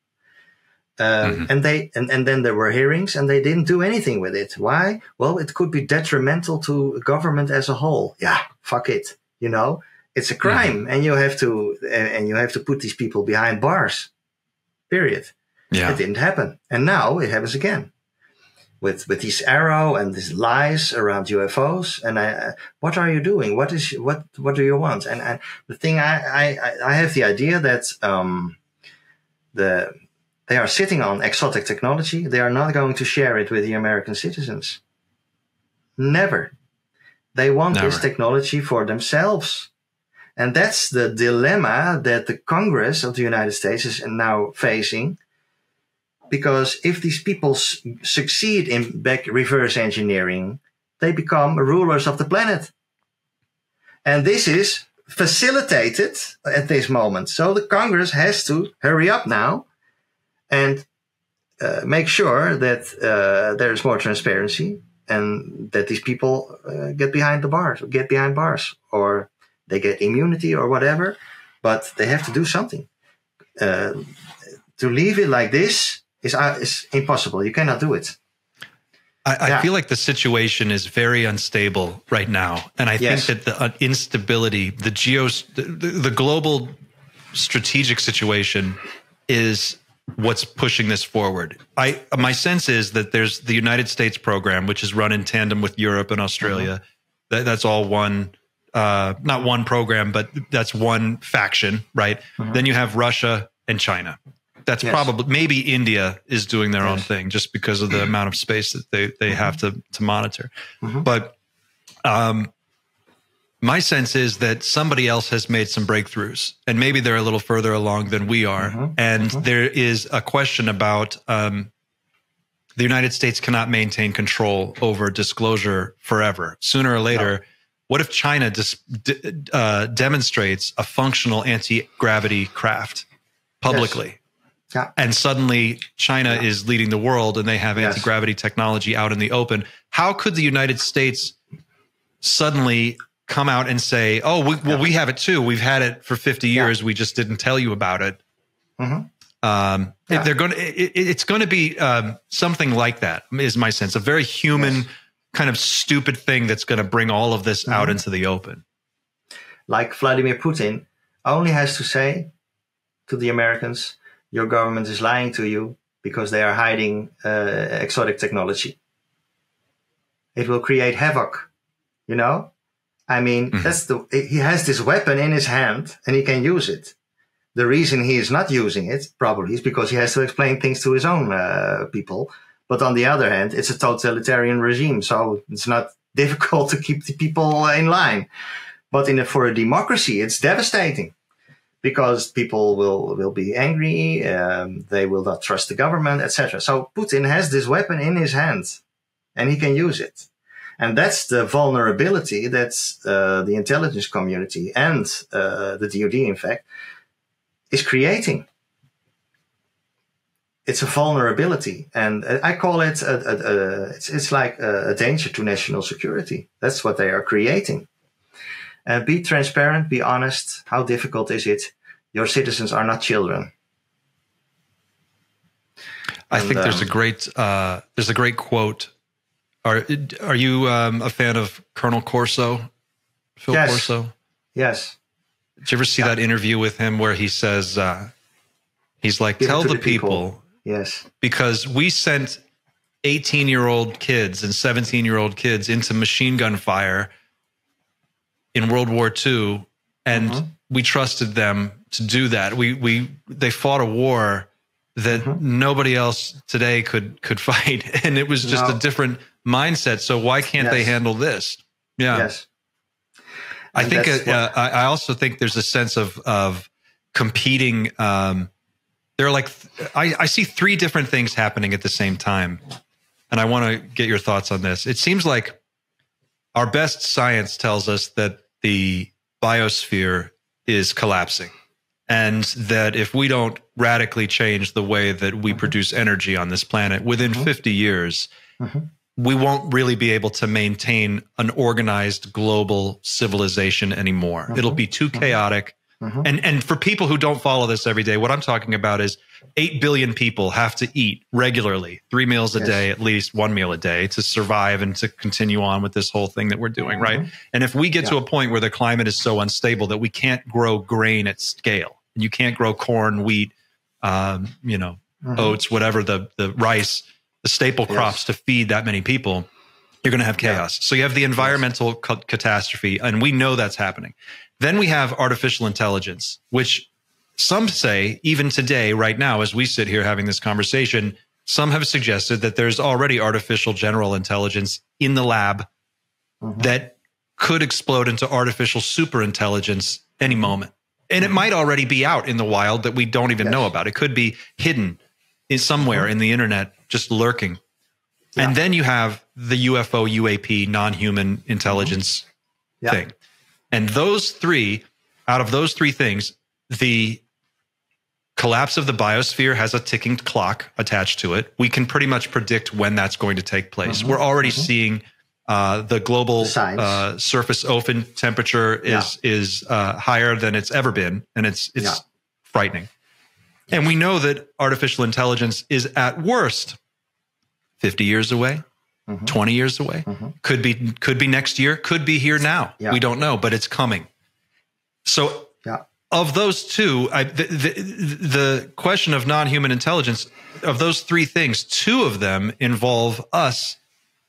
And then there were hearings and they didn't do anything with it. Why? Well, it could be detrimental to government as a whole. Yeah, fuck it. You know, it's a crime and you have to put these people behind bars, period. Yeah. It didn't happen. And now it happens again. with these Arrow and these lies around UFOs. And what are you doing? What do you want? And the thing, I have the idea that they are sitting on exotic technology. They are not going to share it with the American citizens. Never. They want this technology for themselves. And that's the dilemma that the Congress of the United States is now facing. Because if these people succeed in reverse engineering, they become rulers of the planet. And this is facilitated at this moment. So the Congress has to hurry up now and make sure that there is more transparency and that these people get behind bars, or they get immunity or whatever, but they have to do something. To leave it like this is impossible. You cannot do it. I feel like the situation is very unstable right now. And I think that the instability, the global strategic situation is what's pushing this forward. My sense is that there's the United States program, which is run in tandem with Europe and Australia. That's all one, not one program, but that's one faction, right? Then you have Russia and China. That's probably, maybe India is doing their own thing just because of the amount of space that they have to monitor. But my sense is that somebody else has made some breakthroughs, and maybe they're a little further along than we are. And there is a question about the United States cannot maintain control over disclosure forever. Sooner or later, what if China demonstrates a functional anti-gravity craft publicly? And suddenly China is leading the world and they have anti-gravity technology out in the open. How could the United States suddenly come out and say, oh, well, we have it too. We've had it for 50 years. We just didn't tell you about it. It's going to be something like that is my sense. A very human kind of stupid thing that's going to bring all of this out into the open. Like Vladimir Putin only has to say to the Americans, your government is lying to you because they are hiding exotic technology. It will create havoc, you know? I mean, that's he has this weapon in his hand and he can use it. The reason he is not using it probably is because he has to explain things to his own people. But on the other hand, it's a totalitarian regime, so it's not difficult to keep the people in line. But for a democracy, it's devastating. Because people will be angry, they will not trust the government, etc. So Putin has this weapon in his hand, and he can use it. And that's the vulnerability that the intelligence community and the DoD, in fact, is creating. It's a vulnerability, and I call it it's like a danger to national security. That's what they are creating. Be transparent, be honest. How difficult is it? Your citizens are not children. I think there's a great quote. Are you a fan of Colonel Corso? Phil Corso? Yes. Did you ever see that interview with him where he says, he's like, tell the people. Yes. Because we sent 18-year-old kids and 17-year-old kids into machine gun fire in World War II, and we trusted them to do that. They fought a war that nobody else today could fight, and it was just a different mindset. So why can't they handle this? Yeah, I think I also think there's a sense of competing. There are like I see three different things happening at the same time, and I want to get your thoughts on this. It seems like our best science tells us that the biosphere is collapsing, and that if we don't radically change the way that we produce energy on this planet within 50 years, we won't really be able to maintain an organized global civilization anymore. It'll be too chaotic. And for people who don't follow this every day, what I'm talking about is 8 billion people have to eat regularly, 3 meals a day, at least 1 meal a day, to survive and to continue on with this whole thing that we're doing, right? And if we get to a point where the climate is so unstable that we can't grow grain at scale, you can't grow corn, wheat, you know, oats, whatever the rice the staple crops to feed that many people, you're going to have chaos. So you have the environmental catastrophe, and we know that's happening. Then we have artificial intelligence, which some say, even today, right now, as we sit here having this conversation, some have suggested that there's already artificial general intelligence in the lab that could explode into artificial super intelligence any moment. And it might already be out in the wild that we don't even know about. It could be hidden somewhere in the internet, just lurking. Yeah. And then you have the UFO, UAP, non-human intelligence thing. And those three, out of those three things, the collapse of the biosphere has a ticking clock attached to it. We can pretty much predict when that's going to take place. We're already seeing the global surface ocean temperature is higher than it's ever been, and it's frightening. And we know that artificial intelligence is at worst 50 years away, 20 years away, could be next year, could be here now. Yeah. We don't know, but it's coming. So of those two, the question of non-human intelligence, of those three things, two of them involve us,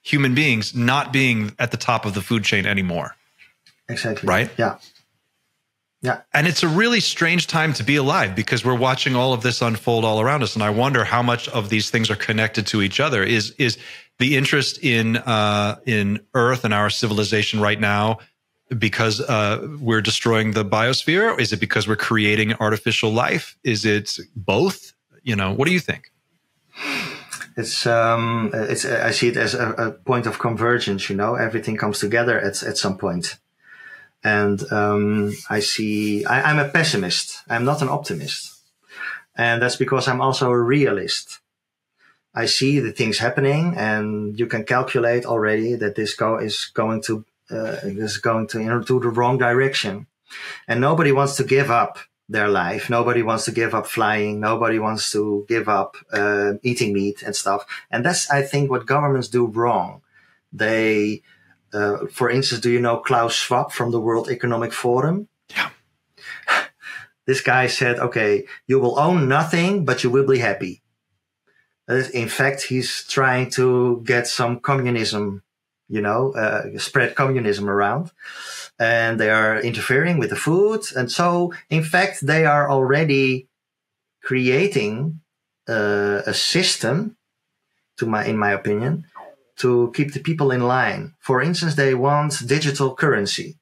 human beings, not being at the top of the food chain anymore. Exactly. Right? Yeah. Yeah. And it's a really strange time to be alive because we're watching all of this unfold all around us. And I wonder how much of these things are connected to each other. Is the interest in Earth and our civilization right now because we're destroying the biosphere? Is it because we're creating artificial life? Is it both? You know, what do you think? It's I see it as a point of convergence. You know, everything comes together at some point. And I'm a pessimist. I'm not an optimist, and that's because I'm also a realist. I see the things happening, and you can calculate already that this is going to the wrong direction, and nobody wants to give up their life. Nobody wants to give up flying. Nobody wants to give up eating meat and stuff. And that's, I think, what governments do wrong. They, for instance, do you know Klaus Schwab from the World Economic Forum? Yeah. This guy said, okay, you will own nothing, but you will be happy. In fact, he's trying to get some communism, you know, spread communism around, and they are interfering with the food. And so, in fact, they are already creating a system, in my opinion, to keep the people in line. For instance, they want digital currency.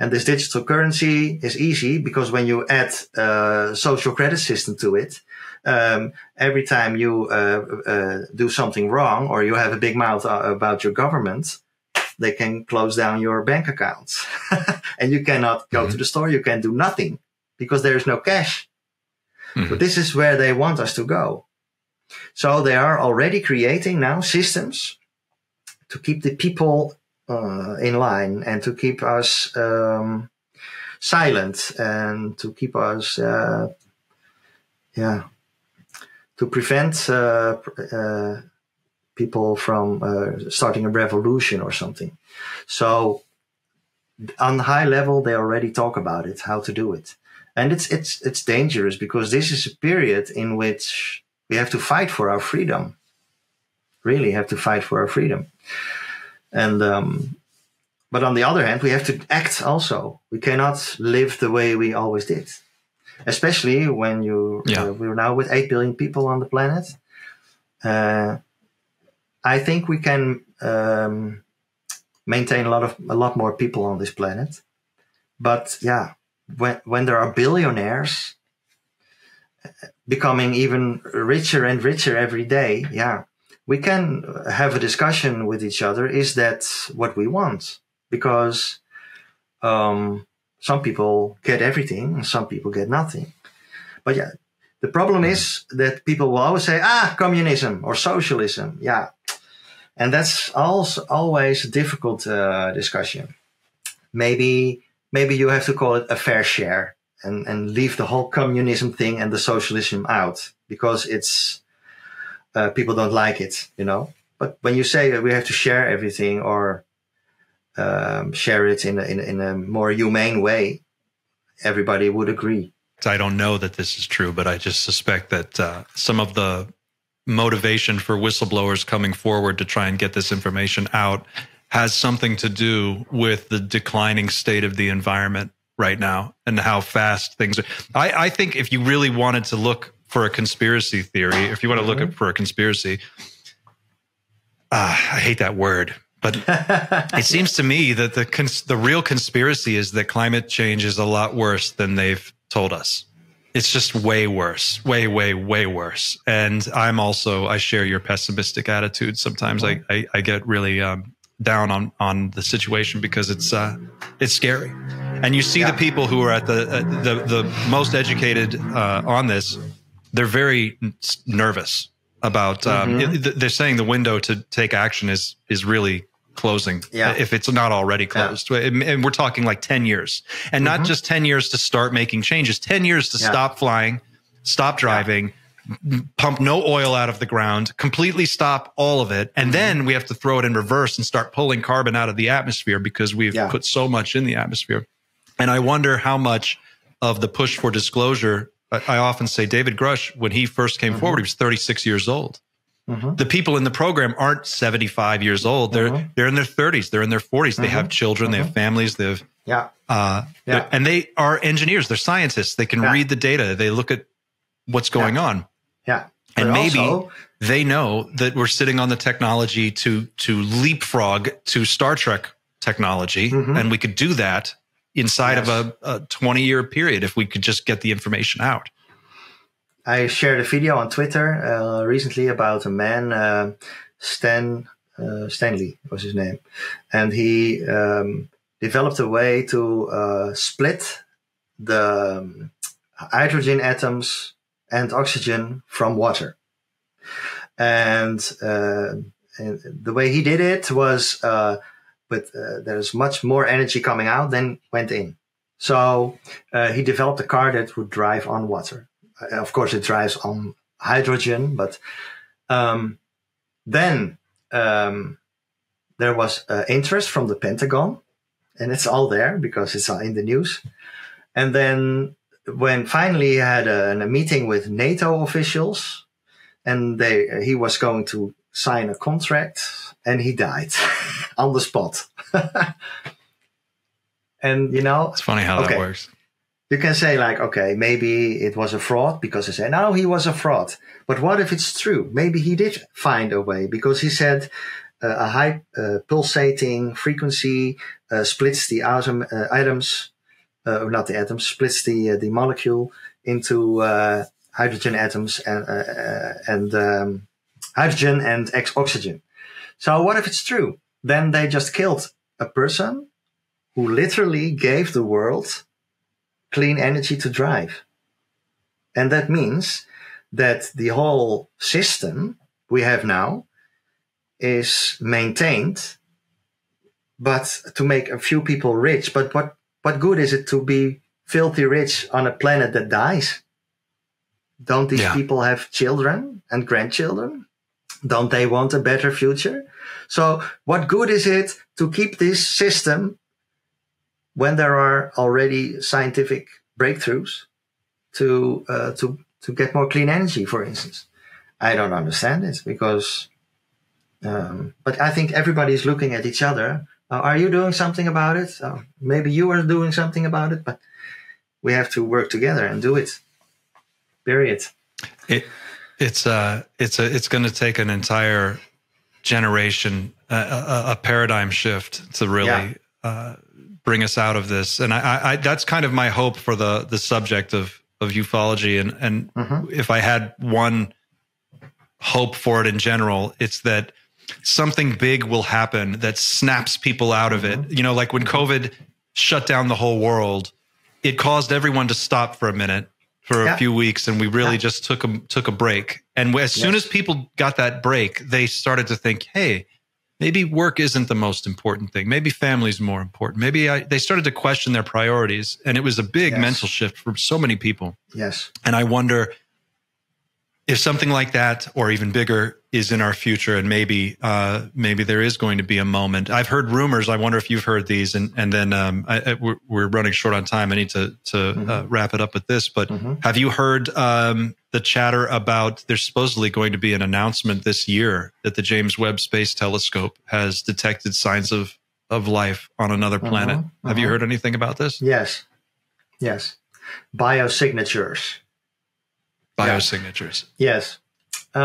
And this digital currency is easy because when you add a social credit system to it, every time you do something wrong or you have a big mouth about your government, they can close down your bank accounts. And you cannot go to the store. You can do nothing because there is no cash. But this is where they want us to go. So they are already creating now systems to keep the people in line and to keep us silent and to keep us, to prevent people from starting a revolution or something. So on high level, they already talk about it, how to do it. And it's dangerous because this is a period in which we have to fight for our freedom, really have to fight for our freedom. And, but on the other hand, we have to act also. We cannot live the way we always did, especially when we're now with 8 billion people on the planet. I think we can maintain a lot more people on this planet. But yeah, when there are billionaires becoming even richer and richer every day, yeah, we can have a discussion with each other. Is that what we want? Because some people get everything and some people get nothing. But yeah, the problem is that people will always say, communism or socialism. Yeah. And that's also always a difficult discussion. Maybe you have to call it a fair share and leave the whole communism thing and the socialism out because it's, people don't like it, you know. But when you say we have to share everything or share it in a more humane way, everybody would agree. I don't know that this is true, but I just suspect that some of the motivation for whistleblowers coming forward to try and get this information out has something to do with the declining state of the environment right now and how fast things are. I think if you really wanted to look for a conspiracy theory, if you want to look for a conspiracy, I hate that word, but it seems to me that the real conspiracy is that climate change is a lot worse than they've told us. It's just way worse, way, way, way worse. And I'm also, I share your pessimistic attitude. Sometimes I get really down on the situation because it's scary. And you see the people who are at the most educated on this, they're very nervous about, they're saying the window to take action is really closing, if it's not already closed. And we're talking like 10 years. And not just 10 years to start making changes, 10 years to stop flying, stop driving, pump no oil out of the ground, completely stop all of it. And then we have to throw it in reverse and start pulling carbon out of the atmosphere because we've put so much in the atmosphere. And I wonder how much of the push for disclosure, I often say David Grush, when he first came forward, he was 36 years old. The people in the program aren't 75 years old. They're in their 30s. They're in their 40s. They have children. They have families. They have and they are engineers. They're scientists. They can read the data. They look at what's going on. And but maybe also, they know that we're sitting on the technology to leapfrog to Star Trek technology, and we could do that inside of a 20-year period if we could just get the information out. I shared a video on Twitter recently about a man, Stanley was his name, and he developed a way to split the hydrogen atoms and oxygen from water. And the way he did it was, there's much more energy coming out than went in. So he developed a car that would drive on water. Of course, it drives on hydrogen, but then there was interest from the Pentagon, and it's all there because it's all in the news. And then when finally he had a meeting with NATO officials, and he was going to sign a contract, and he died on the spot. And, you know, it's funny how that works. You can say like, okay, maybe it was a fraud because they say, no, he was a fraud. But what if it's true? Maybe he did find a way because he said a high pulsating frequency splits the atom, the molecule into hydrogen atoms and hydrogen and oxygen. So what if it's true? Then they just killed a person who literally gave the world clean energy to drive. And that means that the whole system we have now is maintained, but to make a few people rich. But what good is it to be filthy rich on a planet that dies? Don't these people have children and grandchildren? Don't they want a better future? So what good is it to keep this system when there are already scientific breakthroughs to get more clean energy, for instance? I don't understand it because, but I think everybody's looking at each other. Are you doing something about it? Maybe you are doing something about it, but we have to work together and do it. Period. It's going to take an entire generation, a paradigm shift to really bring us out of this. And I that's kind of my hope for the subject of ufology. And if I had one hope for it in general, it's that something big will happen that snaps people out of it. You know, like when COVID shut down the whole world, it caused everyone to stop for a minute, for a few weeks, and we really just took a break. And as soon as people got that break, they started to think, hey, maybe work isn't the most important thing. Maybe family's more important. Maybe they started to question their priorities, and it was a big mental shift for so many people. Yes. And I wonder if something like that, or even bigger, is in our future, and maybe there is going to be a moment. I've heard rumors. I wonder if you've heard these. And then we're running short on time. I need to wrap it up with this. But have you heard the chatter about there's supposedly going to be an announcement this year that the James Webb Space Telescope has detected signs of life on another planet. Have you heard anything about this? Yes. Yes. Biosignatures. Biosignatures. Yes. But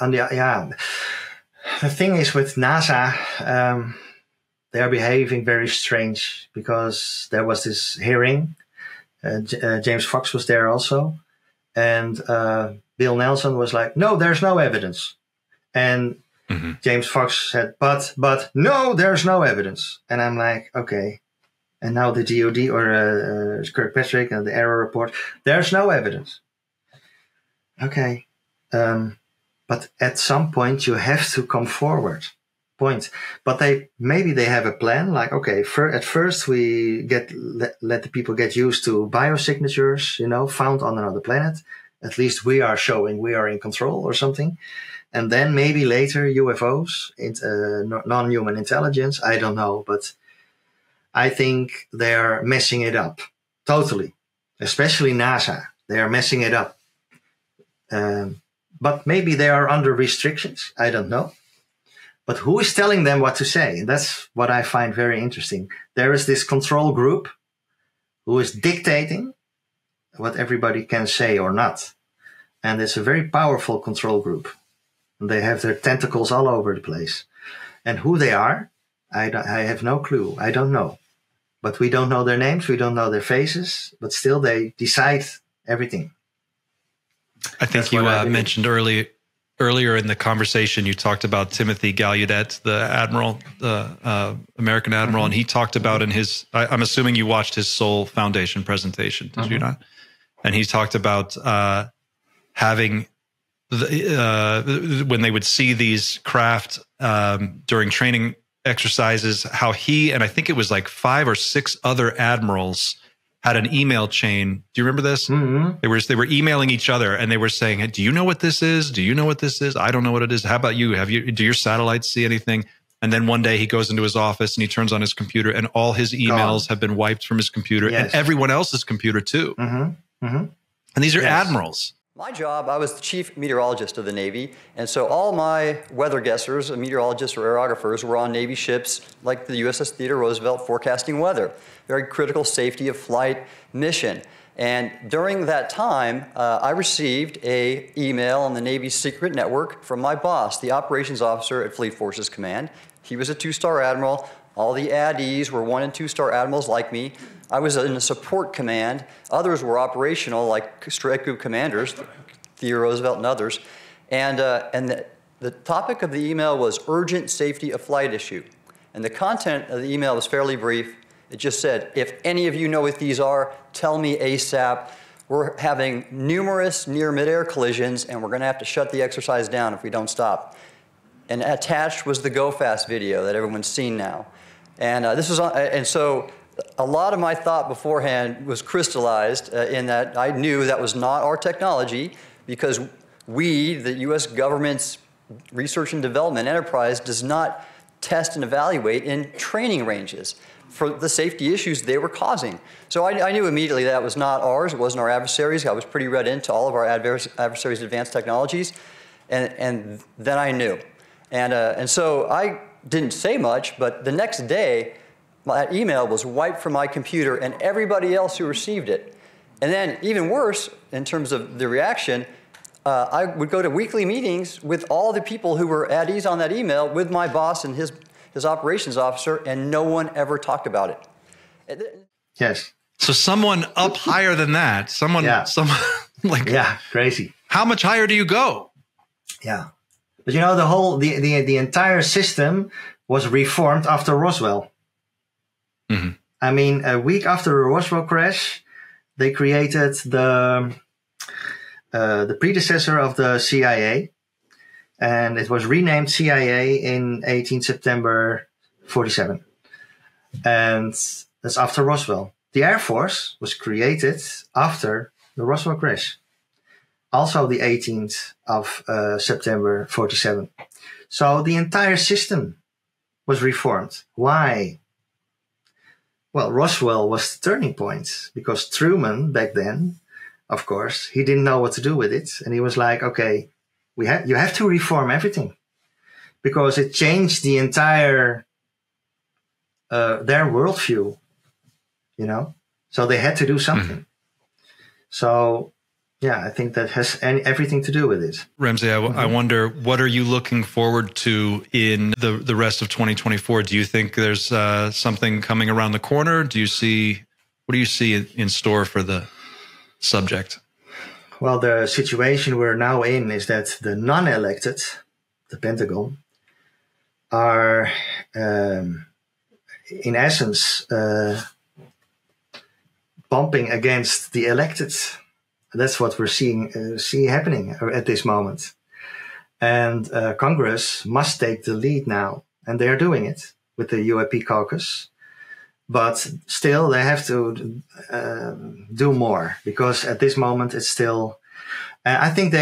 on the, the thing is with NASA, they are behaving very strange because there was this hearing. James Fox was there also. And Bill Nelson was like, no, there's no evidence. And James Fox said, but no, there's no evidence. And I'm like, okay. And now the DOD or Kirkpatrick and the Arrow report, there's no evidence. Okay. But at some point you have to come forward. But maybe they have a plan like, okay, at first we let the people get used to biosignatures, you know, found on another planet. At least we are showing we are in control or something. And then maybe later UFOs, non-human intelligence, I don't know. But I think they're messing it up totally, especially NASA. They are messing it up. But maybe they are under restrictions. I don't know. But who is telling them what to say? That's what I find very interesting. There is this control group who is dictating what everybody can say or not. And it's a very powerful control group. And they have their tentacles all over the place. And who they are, I have no clue. I don't know. But we don't know their names. We don't know their faces. But still, they decide everything. I think you mentioned earlier in the conversation, you talked about Timothy Gallaudet, the admiral, the American admiral, and he talked about in his, I'm assuming you watched his Soul Foundation presentation, did you not? And he talked about having, when they would see these craft during training exercises, how he, and I think it was like 5 or 6 other admirals had an email chain. Do you remember this? They were emailing each other and they were saying, hey, do you know what this is? Do you know what this is? I don't know what it is. How about you? Do your satellites see anything? And then one day he goes into his office and he turns on his computer and all his emails have been wiped from his computer and everyone else's computer too. And these are admirals. My job, I was the chief meteorologist of the Navy, and so all my weather guessers, meteorologists or aerographers, were on Navy ships like the USS Theodore Roosevelt forecasting weather. Very critical safety of flight mission. And during that time, I received an email on the Navy's secret network from my boss, the operations officer at Fleet Forces Command. He was a 2-star admiral. All the ADEs were 1- and 2-star admirals like me. I was in a support command. Others were operational, like strike group commanders, Theodore Roosevelt and others. And the topic of the email was urgent safety of flight issue. And the content of the email was fairly brief. It just said, if any of you know what these are, tell me ASAP. We're having numerous near midair collisions, and we're going to have to shut the exercise down if we don't stop. And attached was the GoFast video that everyone's seen now. And this was on, and so a lot of my thought beforehand was crystallized in that I knew that was not our technology because we, the U.S. government's research and development enterprise, does not test and evaluate in training ranges for the safety issues they were causing. So I knew immediately that was not ours. It wasn't our adversaries. I was pretty read into all of our adversaries' advanced technologies. And then I knew. And so I didn't say much, but the next day, that email was wiped from my computer and everybody else who received it. And then even worse, in terms of the reaction, I would go to weekly meetings with all the people who were at ease on that email with my boss and his operations officer, and no one ever talked about it. Yes. So someone up higher than that, someone like... Yeah, crazy. How much higher do you go? Yeah. But you know, the entire system was reformed after Roswell. I mean, a week after the Roswell crash, they created the predecessor of the CIA, and it was renamed CIA in 18 September 47. And that's after Roswell. The Air Force was created after the Roswell crash, also the 18th of September 47. So the entire system was reformed. Why? Well, Roswell was the turning point because Truman back then of course, he didn't know what to do with it. And he was like, okay, you have to reform everything because it changed the entire, their worldview, you know? So they had to do something. So, yeah, I think that has everything to do with it. Ramsey, I wonder, what are you looking forward to in the rest of 2024? Do you think there's something coming around the corner? What do you see in store for the subject? Well, the situation we're now in is that the non-elected, the Pentagon, are in essence bumping against the elected. That's what we're seeing happening at this moment. And Congress must take the lead now. And they are doing it with the UAP caucus. But still, they have to do more because at this moment, it's still... I think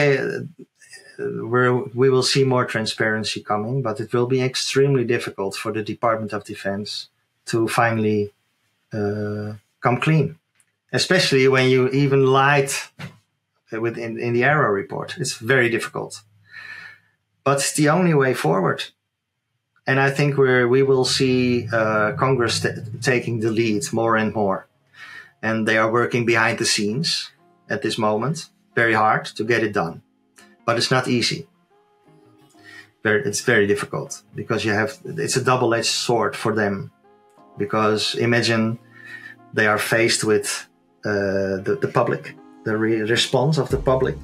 we will see more transparency coming, but it will be extremely difficult for the Department of Defense to finally come clean. Especially when you even lied in the Arrow report. It's very difficult. But it's the only way forward. And I think we will see Congress taking the lead more and more. And they are working behind the scenes at this moment, very hard to get it done. But it's not easy. It's very difficult because it's a double-edged sword for them. Because imagine they are faced with the public, the response of the public.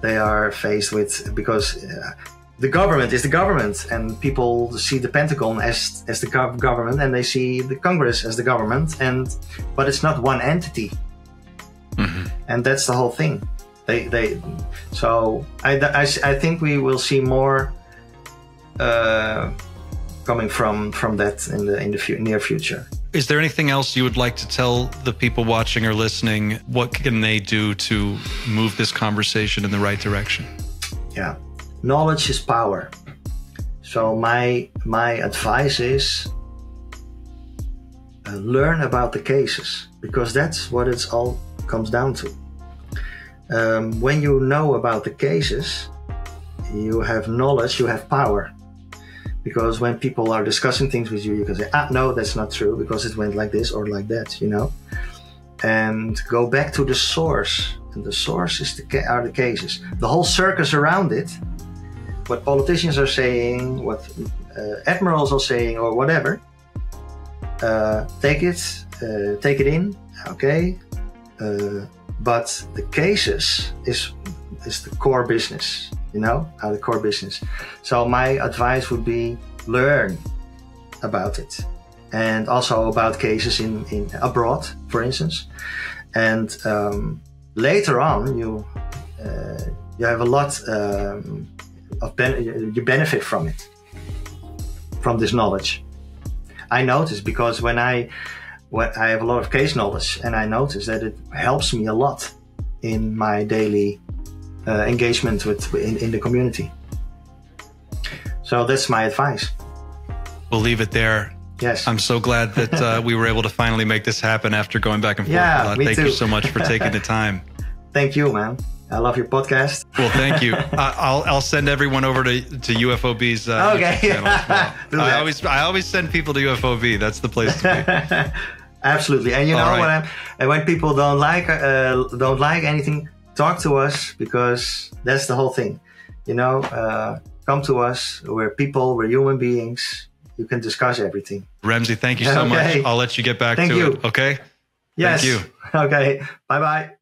They are faced with, because the government is the government, and people see the Pentagon as the government, and they see the Congress as the government, but it's not one entity. And that's the whole thing. So I think we will see more coming from that in the near future. Is there anything else you would like to tell the people watching or listening? What can they do to move this conversation in the right direction? Yeah, knowledge is power. So my advice is learn about the cases, because that's what it all comes down to. When you know about the cases, you have knowledge, you have power. Because when people are discussing things with you, you can say, ah, no, that's not true because it went like this or like that, you know? And go back to the source. And the source are the cases. The whole circus around it, what politicians are saying, what admirals are saying or whatever, take it in, okay? But the cases is the core business. You know, the core business. So my advice would be learn about it, and also about cases in abroad, for instance. And later on, you have a lot you benefit from it, from this knowledge. I notice because when I have a lot of case knowledge, and I notice that it helps me a lot in my daily. Engagement in the community. So that's my advice. We'll leave it there. Yes. I'm so glad that we were able to finally make this happen after going back and forth. Yeah, Thank you so much for taking the time. Thank you, man. I love your podcast. Well, thank you. I'll send everyone over to UFOB's okay. channel as well. I always send people to UFOB. That's the place to be. Absolutely. And you know, when people don't like anything, talk to us, because that's the whole thing. You know, come to us. We're people, we're human beings. You can discuss everything. Ramsey, thank you so much. I'll let you get back to it. Okay? Yes. Thank you. Okay. Bye-bye.